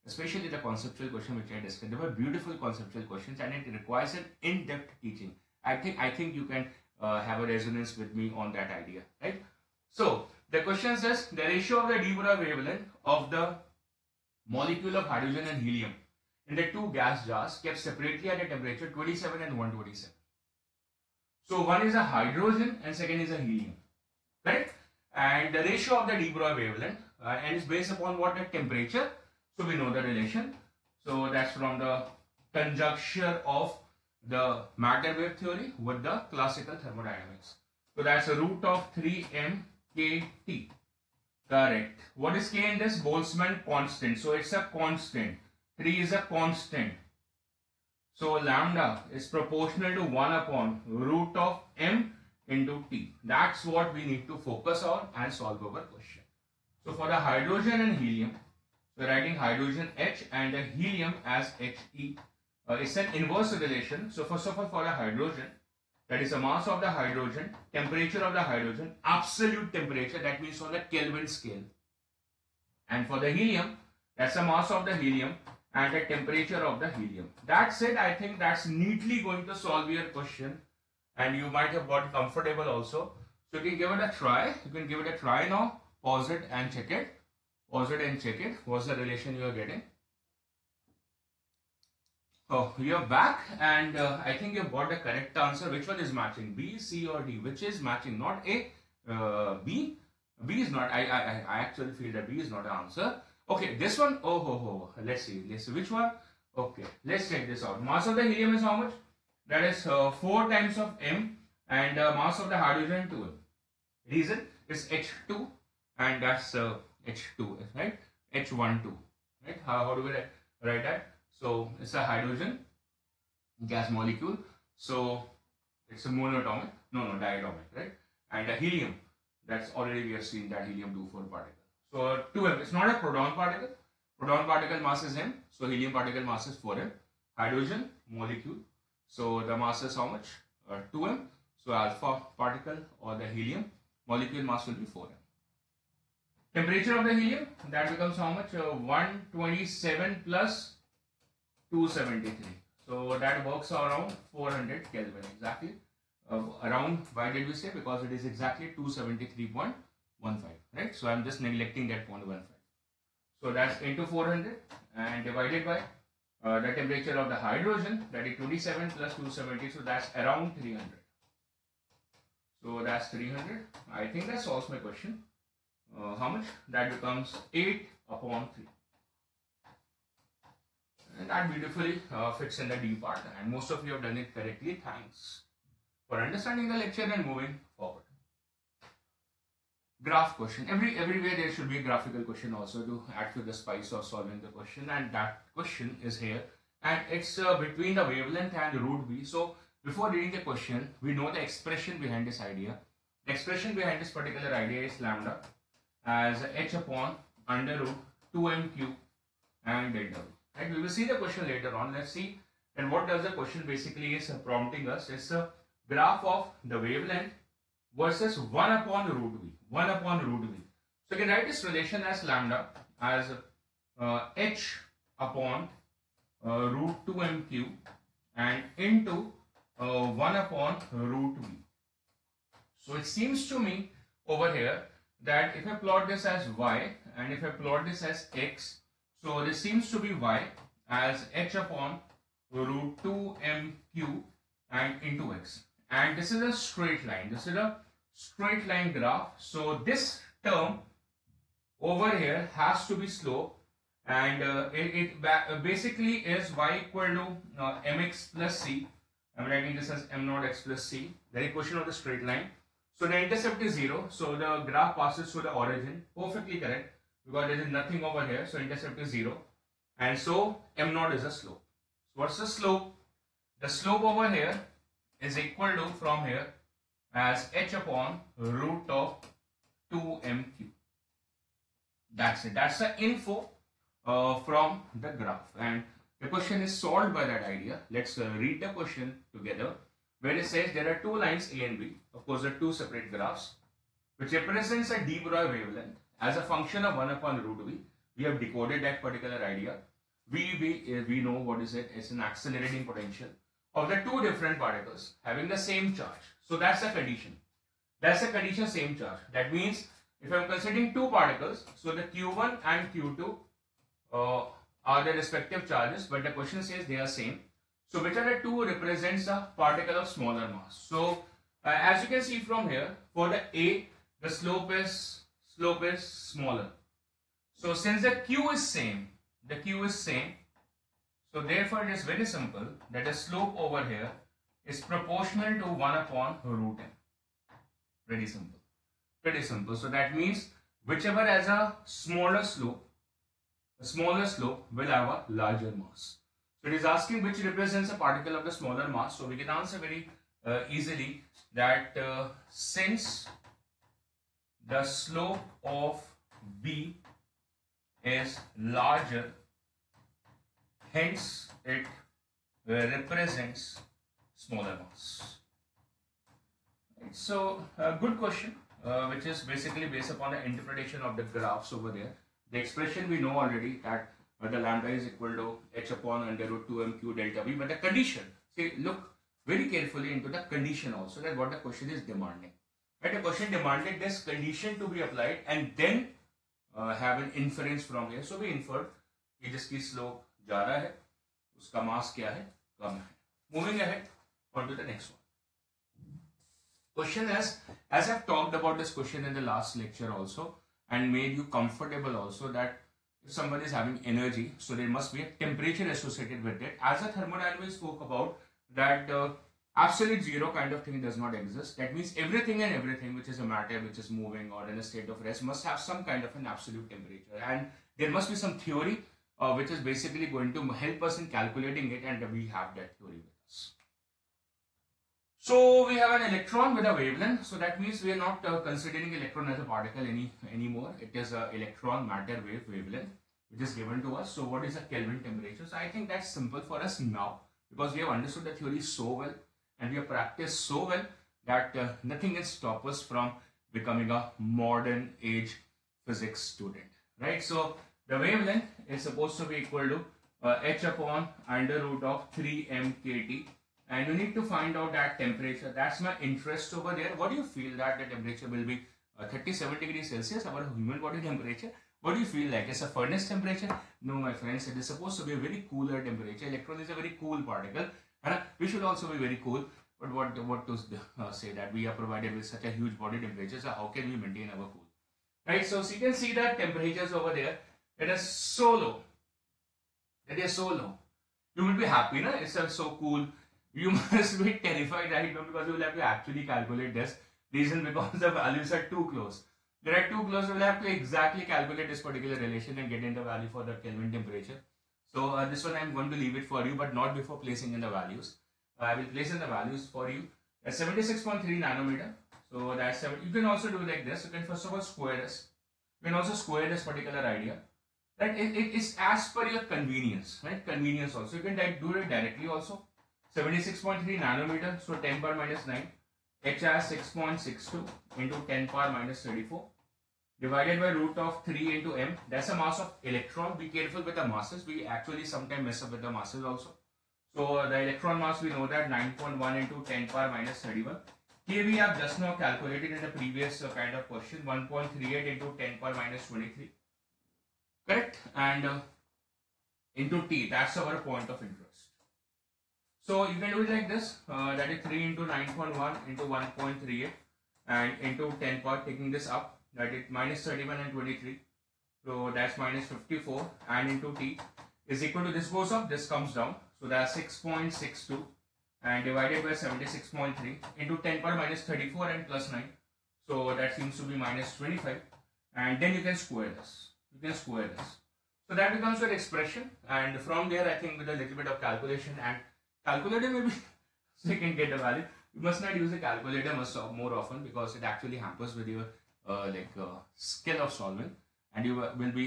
Especially the conceptual question which I discussed. They were beautiful conceptual questions, and it requires an in-depth teaching. I think I think you can uh, have a resonance with me on that idea, right? So the question says the ratio of the de Broglie wavelength of the molecule of hydrogen and helium in the two gas jars kept separately at a temperature twenty-seven and one twenty-seven. So one is a hydrogen and second is a helium, correct? And the ratio of the de Broglie wavelength uh, and is based upon what? The temperature. So we know the relation. So that's from the conjecture of the matter wave theory with the classical thermodynamics. So that's a root of three m k T, correct? What is K in this? Boltzmann constant. So it's a constant. Three is a constant. So lambda is proportional to one upon root of m into T. That's what we need to focus on and solve our question. So for the hydrogen and helium, we're writing hydrogen H and the helium as He. Uh, it's an inverse relation. So first of all, for a hydrogen, that is the mass of the hydrogen, temperature of the hydrogen, absolute temperature, that means on the Kelvin scale. And for the helium, that's the mass of the helium and the temperature of the helium. That's it. I think that's neatly going to solve your question, and you might have got comfortable also. So you can give it a try. You can give it a try now. Pause it and check it. Pause it and check it. What's the relation you are getting? Oh, you're back, and uh, I think you've got the correct answer. Which one is matching? B, C, or D? Which is matching? Not A, uh, B. B is not. I, I, I actually feel that B is not the answer. Okay, this one. Oh, oh, oh. Let's see. Let's see which one. Okay, let's check this out. Mass of the helium is how much? That is uh, four times of m, and uh, mass of the hydrogen two m. Reason is H two, and that's uh, H two, right? H one two, right? How, how do we write that? So it's a hydrogen gas molecule, so it's a monatomic, no, no, diatomic, right? And a helium, that's already we have seen that helium two four particle. So two m, it's not a proton particle. Proton particle mass is m, so helium particle mass is four m. Hydrogen molecule, so the mass is how much? Uh, two m. So alpha particle or the helium molecule mass will be four m. Temperature of the helium, that becomes how much? Uh, one twenty-seven plus two seventy-three. So that works around four hundred Kelvin exactly. Uh, around, why did we say? Because it is exactly two seventy-three point one five, right? So I'm just neglecting that zero point one five. So that's into four hundred and divided by uh, the temperature of the hydrogen, that is twenty-seven plus two seventy, so that's around three hundred. So that's three hundred. I think that solves my question. Uh, how much? That becomes eight upon three. And that beautifully uh, fits in the D part, and most of you have done it correctly. Thanks for understanding the lecture and moving forward. Graph question. Every everywhere there should be a graphical question also to add to the spice of solving the question, and that question is here, and it's uh, between the wavelength and root B. So before reading the question, we know the expression behind this idea. The expression behind this particular idea is lambda as H upon under root two m cube and delta V. And we will see the question later on. Let's see. And what does the question basically is prompting us? It's a graph of the wavelength versus one upon root V. One upon root V. So you can write this relation as lambda as uh, H upon uh, root two m cube and into uh, one upon root V. So it seems to me over here that if I plot this as y and if I plot this as x, so this seems to be y as H upon root two m cube and into x. And this is a straight line. This is a straight line graph. So this term over here has to be slope. And uh, it, it ba basically is y equal to uh, mx plus c. I'm writing this as m naught x plus c. The equation of the straight line. So the intercept is zero, so the graph passes through the origin, perfectly correct, because there is nothing over here, so intercept is zero, and so m zero is the slope. So what's the slope? The slope over here is equal to, from here, as h upon root of two m cubed. That's it. That's the info uh, from the graph, and the question is solved by that idea. Let's uh, read the question together, where it says there are two lines A and B, of course the two separate graphs, which represents a de Broglie wavelength as a function of one upon root V. We have decoded that particular idea. V, we, we know what is it, it's an accelerating potential of the two different particles having the same charge. So that's a condition. That's a condition, same charge. That means if I'm considering two particles, so the Q one and Q two uh, are their respective charges, but the question says they are same. So which are the two represents a particle of smaller mass. So uh, as you can see from here, for the A, the slope is slope is smaller. So since the Q is same, the Q is same, so therefore it is very simple that the slope over here is proportional to one upon root m. Pretty simple. Pretty simple. So that means whichever has a smaller slope, a smaller slope will have a larger mass. So it is asking which represents a particle of the smaller mass. So we can answer very uh, easily that uh, since the slope of B is larger, hence it represents smaller mass. Right. So a good question, uh, which is basically based upon the interpretation of the graphs over there. The expression we know already, that but the lambda is equal to h upon under root two m cubed delta V. But the condition, see, look very carefully into the condition also, that what the question is demanding. Right? The question demanded this condition to be applied and then uh, have an inference from here. So we inferred कि जिसकी slope जा रहा है, उसका mass क्या है? कम है. Moving ahead, on to the next one. Question is, as I've talked about this question in the last lecture also, and made you comfortable also, that if somebody is having energy, so there must be a temperature associated with it. As the thermodynamics spoke about, that uh, absolute zero kind of thing does not exist. That means everything and everything which is a matter, which is moving or in a state of rest, must have some kind of an absolute temperature. And there must be some theory uh, which is basically going to help us in calculating it, and we have that theory with us. So we have an electron with a wavelength, so that means we are not uh, considering electron as a particle any anymore. It is an electron matter wave wavelength which is given to us. So what is a Kelvin temperature? So I think that's simple for us now, because we have understood the theory so well and we have practiced so well that uh, nothing can stop us from becoming a modern age physics student, right? So the wavelength is supposed to be equal to uh, h upon under root of three m k T. And you need to find out that temperature. That's my interest over there. What do you feel that the temperature will be? uh, thirty-seven degrees Celsius, our human body temperature. What do you feel like? It's a furnace temperature? No, my friends, it is supposed to be a very cooler temperature. Electron is a very cool particle, and we should also be very cool. But what, what to uh, say that we are provided with such a huge body temperature, so how can we maintain our cool? Right, so, so you can see that temperatures over there, it is so low. It is so low. You will be happy, na? It's so cool. You must be terrified right now, because you will have to actually calculate this. Reason, because the values are too close. There are too close, you will have to exactly calculate this particular relation and get in the value for the Kelvin temperature. So uh, this one I am going to leave it for you, but not before placing in the values. Uh, I will place in the values for you. That's seventy-six point three nanometer. So that's seven. You can also do like this. You can first of all square this. You can also square this particular idea. That it, it is as per your convenience, right? Convenience also. You can do it directly also. seventy-six point three nanometer, so ten power minus nine, h as six point six two into ten power minus thirty-four, divided by root of three into m. That's a mass of electron. Be careful with the masses. We actually sometimes mess up with the masses also. So uh, the electron mass, we know that nine point one into ten power minus thirty-one. Here we have just now calculated in the previous uh, kind of question, one point three eight into ten power minus twenty-three. Correct? And uh, into T, that's our point of interest. So you can do it like this, uh, that is three into nine point one into one point three eight and into ten power, taking this up, that is minus thirty-one and twenty-three, so that's minus fifty-four, and into T is equal to, this goes up, this comes down, so that's six point six two and divided by seventy-six point three into ten power minus thirty-four and plus nine, So that seems to be minus twenty-five, and then you can square this. You can square this. So that becomes your expression, and from there I think with a little bit of calculation and calculator maybe so you can get the value. You must not use a calculator much more often because it actually hampers with your uh, like uh, skill of solving, and you will be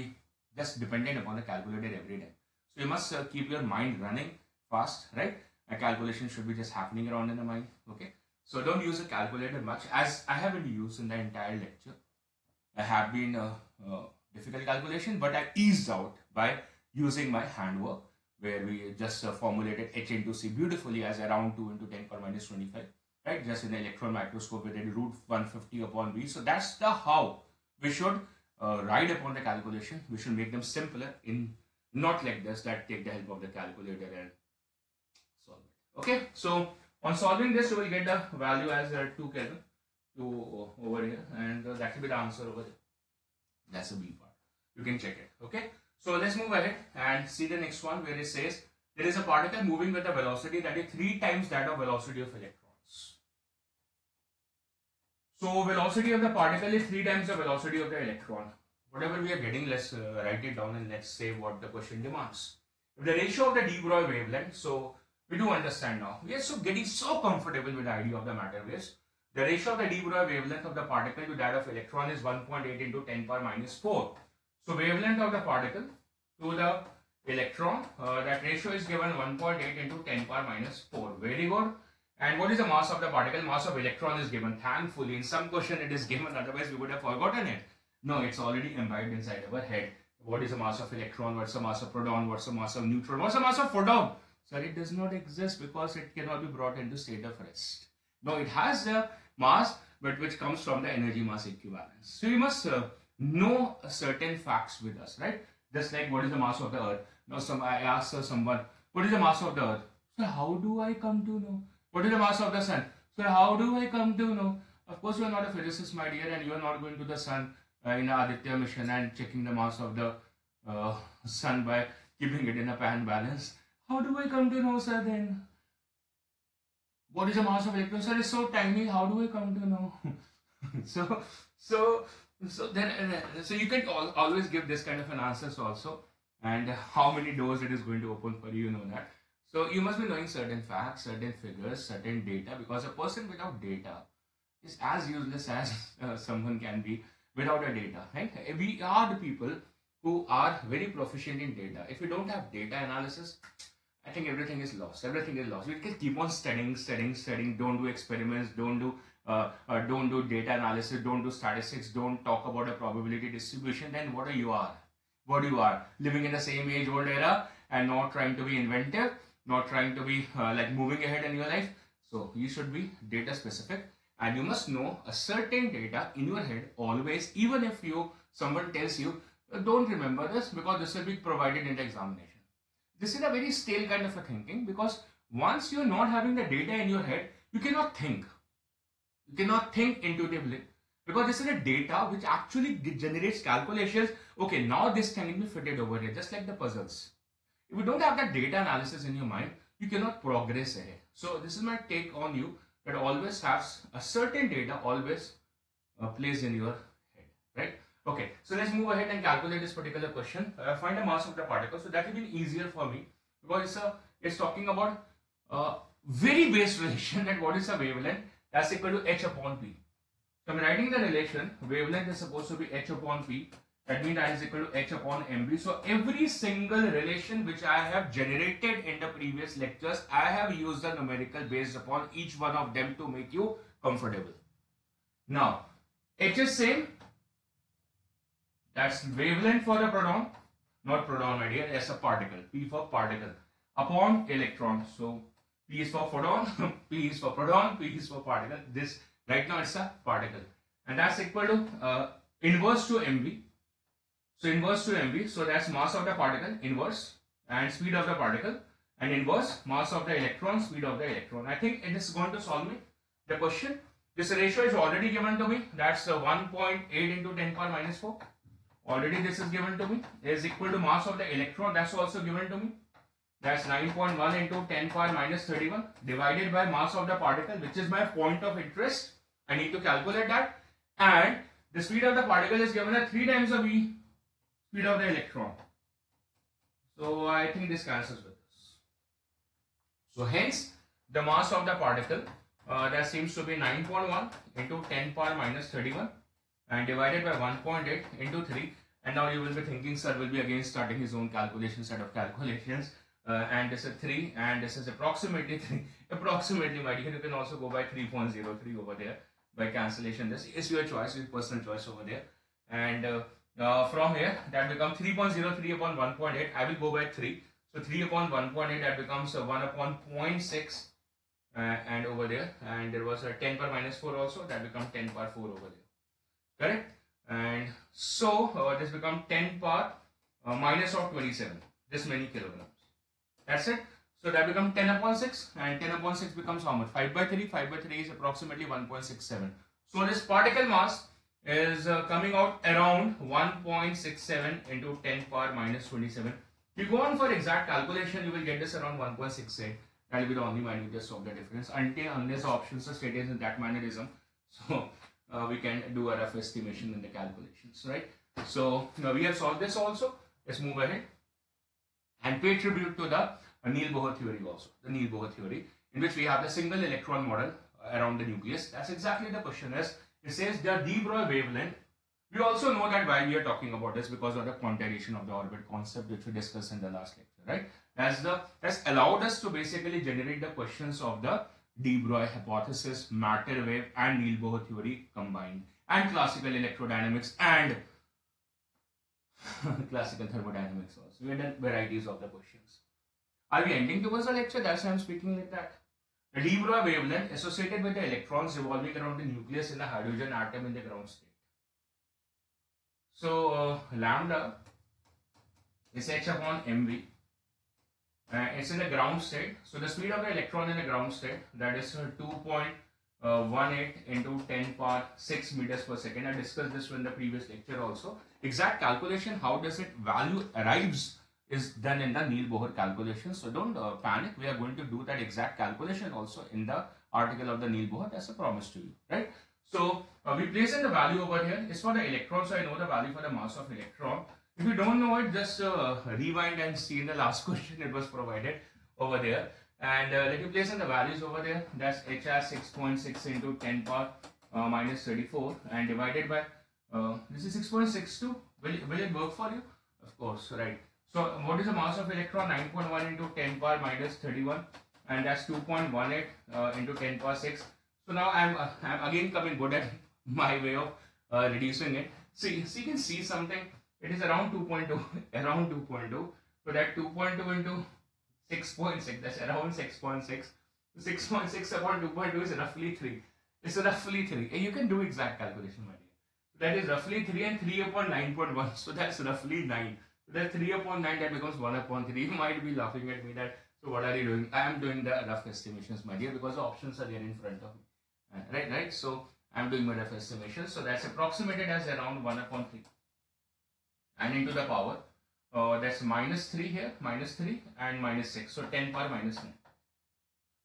just dependent upon the calculator every day. So you must uh, keep your mind running fast, right? A calculation should be just happening around in the mind, okay? So don't use a calculator much, as I haven't used in the entire lecture. I have been a uh, uh, difficult calculation, but I eased out by using my handwork, where we just uh, formulated H into C beautifully as around two into ten power minus twenty-five, right? Just in the electron microscope, we did root one fifty upon V. So that's the how we should uh, ride upon the calculation. We should make them simpler, in not like this, that take the help of the calculator and solve it. Okay, so on solving this, you will get the value as uh, two Kelvin to, uh, over here, and uh, that will be the answer over there. That's a B part. You can check it. Okay. So let's move ahead and see the next one, where it says there is a particle moving with a velocity that is three times that of velocity of electrons. So velocity of the particle is three times the velocity of the electron. Whatever we are getting, let's uh, write it down and let's say what the question demands. If the ratio of the de Broglie wavelength, so we do understand now. We are so getting so comfortable with the idea of the matter waves. The ratio of the de Broglie wavelength of the particle to that of electron is one point eight into ten power minus four. So wavelength of the particle to the electron, uh, that ratio is given one point eight into ten power minus four. Very good. And what is the mass of the particle? Mass of electron is given. Thankfully, in some question it is given, otherwise we would have forgotten it. No, it's already imbibed inside our head. What is the mass of electron? What's the mass of proton? What's the mass of neutron? What's the mass of photon? Sir, it does not exist because it cannot be brought into state of rest. Now it has the mass, but which comes from the energy mass equivalence. So you must uh, know certain facts with us, right? Just like what is the mass of the earth. Now some I asked uh, someone, what is the mass of the earth? Sir, how do I come to know? What is the mass of the sun? Sir, how do I come to know? Of course, you are not a physicist, my dear, and you are not going to the sun uh, in a Aditya mission and checking the mass of the uh, sun by keeping it in a pan balance. How do I come to know, sir, then? What is the mass of electrons? Sir, it's so tiny. How do I come to know? so, so, so then, uh, so you can al always give this kind of an answers also. And how many doors it is going to open for you, you know that. So you must be knowing certain facts, certain figures, certain data, because a person without data is as useless as uh, someone can be without a data, right? We are the people who are very proficient in data. If you don't have data analysis, I think everything is lost. Everything is lost. You can keep on studying, studying, studying. Don't do experiments. Don't do, uh, uh, don't do data analysis. Don't do statistics. Don't talk about a probability distribution. Then what are you are? What you are? Living in the same age-old era and not trying to be inventive, not trying to be uh, like moving ahead in your life. So you should be data-specific, and you must know a certain data in your head always. Even if you someone tells you, don't remember this because this will be provided in the examination. This is a very stale kind of a thinking, because once you're not having the data in your head, you cannot think. You cannot think intuitively, because this is a data which actually generates calculations. Okay, now this can be fitted over here, just like the puzzles. If you don't have that data analysis in your mind, you cannot progress ahead. So this is my take on you, that always have a certain data always uh, plays in your head, right? Okay, so let's move ahead and calculate this particular question. Uh, find the mass of the particle. So that will be easier for me, because it's, a, it's talking about a very base relation, that what is a wavelength, that's equal to h upon p. So I'm writing the relation. Wavelength is supposed to be h upon p. That means that is equal to h upon mv. So every single relation which I have generated in the previous lectures, I have used the numerical based upon each one of them to make you comfortable. Now, h is same. That's wavelength for the proton, not proton my dear, S a particle, P for particle, upon electron. So P is for photon, P is for proton, P is for particle. This right now it's a particle, and that's equal to uh, inverse to mv. So inverse to mv, so that's mass of the particle, inverse, and speed of the particle, and inverse mass of the electron, speed of the electron. I think it is going to solve me the question. This ratio is already given to me. That's uh, one point eight into ten power minus four. Already this is given to me. It is equal to mass of the electron. That's also given to me. That's nine point one into ten power minus thirty-one divided by mass of the particle, which is my point of interest. I need to calculate that. and the speed of the particle is given as three times of v speed of the electron. So I think this cancels with this. So hence the mass of the particle uh, that seems to be nine point one into ten power minus thirty-one and divided by one point eight into three. And now you will be thinking, sir will be again starting his own calculation set of calculations. Uh, and this is three, and this is approximately three. Approximately, my dear, you can also go by three point zero three over there by cancellation. This is your choice, your personal choice over there. And uh, uh, from here, that becomes three point zero three upon one point eight. I will go by three. So three upon one point eight, that becomes uh, one upon zero point six. Uh, and over there, and there was a ten power minus four also, that becomes ten power four over there. Correct? And so uh, this becomes ten power minus of twenty-seven. This many kilograms. That's it. So that becomes ten upon six, and ten upon six becomes how much? five by three. five by three is approximately one point six seven. So this particle mass is uh, coming out around one point six seven into ten power minus twenty-seven. If you go on for exact calculation, you will get this around one point six eight. That will be the only minuteness of the difference, until unless options are stated in that mannerism. So uh, we can do a rough estimation in the calculations, right? So now we have solved this also. Let's move ahead and pay tribute to the Niels Bohr theory also, the Niels Bohr theory, in which we have the single electron model around the nucleus. That's exactly the question is, it says the de Broglie wavelength. We also know that why we are talking about this, because of the quantization of the orbit concept which we discussed in the last lecture, right? That's the that's allowed us to basically generate the questions of the de Broglie hypothesis, matter wave and Niels Bohr theory combined, and classical electrodynamics and classical thermodynamics also. We have done varieties of the questions. Are we ending towards the lecture? That's why I'm speaking like that. The de Broglie wavelength associated with the electrons revolving around the nucleus in the hydrogen atom in the ground state. So uh, lambda is h upon mv. Uh, it's in the ground state. So the speed of the electron in the ground state, that is two point one eight into ten power six meters per second. I discussed this in the previous lecture also. Exact calculation, how does it value arrives, is done in the Niels Bohr calculation. So don't uh, panic. We are going to do that exact calculation also in the article of the Niels Bohr. That's a promise to you, right? So uh, we place in the value over here. It's for the electron, so I know the value for the mass of electron. If you don't know it, just uh, rewind and see in the last question it was provided over there. And uh, let me place in the values over there. That's H R six point six into ten power minus thirty-four and divided by Uh, this is six point six two. Will, will it work for you? Of course, right. So what is the mass of electron? nine point one into ten power minus thirty-one, and that's two point one eight uh, into ten power six. So now I'm, uh, I'm again coming good at my way of uh, reducing it. See, so you can see something. It is around two point two, around two point two. So that two point two into six point six, that's around six point six. six point six upon two point two is roughly three. It's roughly three. And you can do exact calculation, right? That is roughly three, and three upon nine point one, so that's roughly nine. So that three upon nine, that becomes one upon three. You might be laughing at me that, so what are you doing? I am doing the rough estimations, my dear, because the options are there in front of me. Uh, right, right. So I am doing my rough estimations. So that's approximated as around one upon three. And into the power, uh, that's minus three here, minus three and minus six. So ten power minus nine.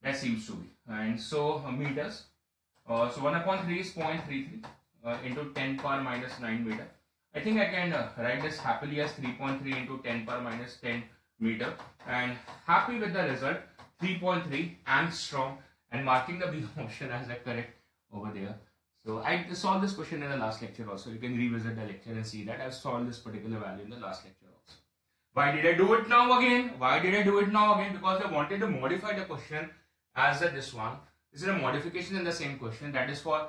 That seems to be. And so uh, meters. Uh, so one upon three is zero point three three. Uh, into ten power minus nine meter. I think I can uh, write this happily as three point three into ten power minus ten meter, and happy with the result, three point three angstrom, and marking the B option as the correct over there. So I solved this question in the last lecture also. You can revisit the lecture and see that I've solved this particular value in the last lecture also. Why did I do it now again? Why did I do it now again? Because I wanted to modify the question as uh, this one. This is a modification in the same question, that is for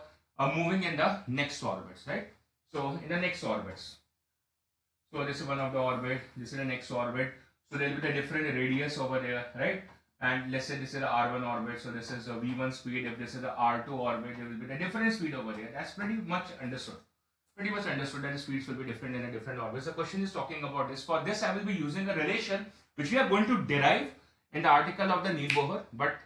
Uh, moving in the next orbits, right? So in the next orbits, so this is one of the orbit, this is the next orbit, so there will be the different radius over there, right? And let's say this is the R one orbit, so this is a V one speed. If this is the R two orbit, there will be the different speed over there. That's pretty much understood, pretty much understood that the speeds will be different in a different orbit. The question is talking about this. For this I will be using a relation which we are going to derive in the article of the Niels Bohr, but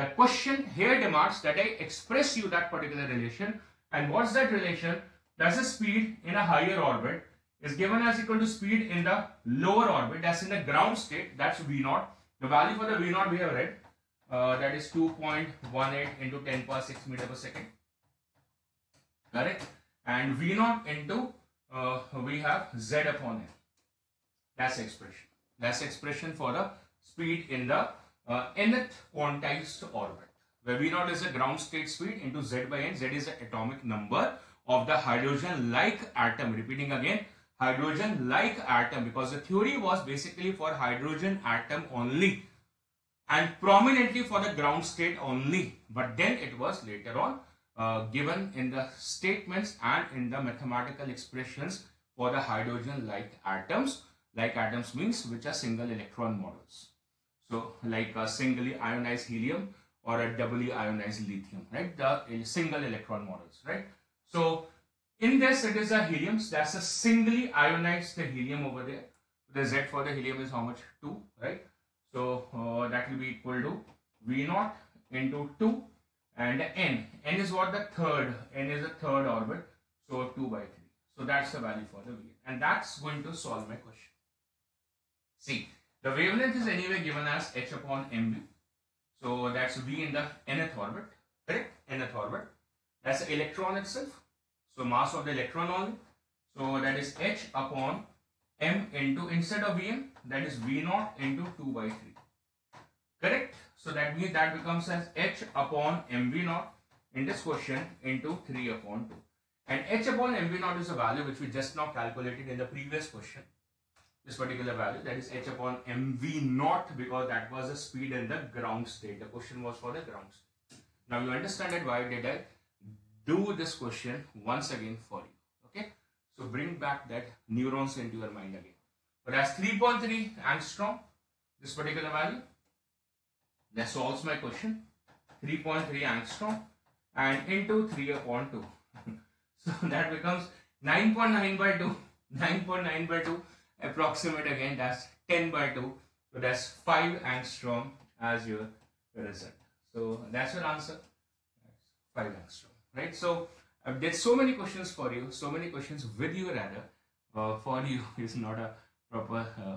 the question here demands that I express you that particular relation. And what's that relation? That's the speed in a higher orbit is given as equal to speed in the lower orbit, that's in the ground state, that's V zero. The value for the V zero we have read, uh, that is two point one eight into ten power six meter per second. Correct? and V naught into uh, we have Z upon N. That's expression. That's expression for the speed in the uh, nth quantized orbit, where V naught is the ground state speed into Z by N. Z is the atomic number of the hydrogen-like atom. Repeating again, hydrogen-like atom, because the theory was basically for hydrogen atom only, and prominently for the ground state only. But then it was later on uh, given in the statements and in the mathematical expressions for the hydrogen-like atoms. Like atoms means which are single electron models. So like a singly ionized helium or a doubly ionized lithium, right? The single electron models, right? So in this it is a helium, so that's a singly ionized the helium over there. The Z for the helium is how much? two, right? So uh, that will be equal to V naught into two and N. N is what? The third. N is the third orbit. So two by three. So that's the value for the V. And that's going to solve my question. See, the wavelength is anyway given as h upon mv. So that's V in the nth orbit, correct? Nth orbit. That's the electron itself. So mass of the electron only. So that is h upon m into, instead of Vm, that is V naught into two by three. Correct? So that means that becomes as h upon mv naught in this question into three upon two. And h upon mv naught is a value which we just now calculated in the previous question. This particular value, that is h upon mv naught, because that was the speed in the ground state. The question was for the ground state. Now you understand it. Why did I do this question once again for you? Okay, so bring back that neurons into your mind again. But as three point three angstrom, this particular value, that solves my question. three point three angstrom and into three upon two. So that becomes nine point nine by two. nine point nine by two. Approximate again, that's ten by two. So that's five angstrom as your result. So that's your answer. That's five angstrom, right? So uh, there's so many questions for you, so many questions with you rather. Uh, for you is not a proper uh,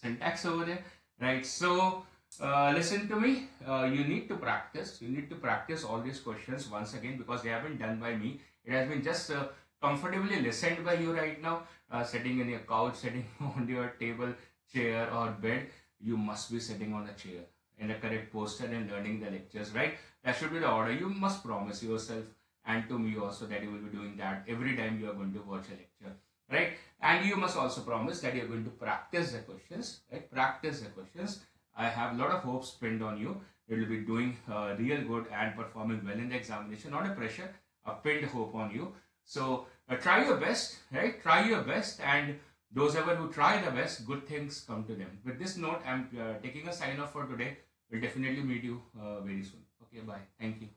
syntax over there, right? So uh, listen to me. Uh, you need to practice. You need to practice all these questions once again, because they have been done by me. It has been just uh, comfortably listened by you right now, uh, sitting in your couch, sitting on your table, chair or bed. You must be sitting on a chair in a correct posture and learning the lectures, right? That should be the order. You must promise yourself and to me also that you will be doing that every time you are going to watch a lecture, right? And you must also promise that you are going to practice the questions, right? Practice the questions. I have a lot of hopes pinned on you. You will be doing uh, real good and performing well in the examination. Not a pressure, a pinned hope on you. So uh, try your best, right? Try your best, and those ever who try the best, good things come to them. With this note, I'm uh, taking a sign off for today. We'll definitely meet you uh, very soon. Okay, bye. Thank you.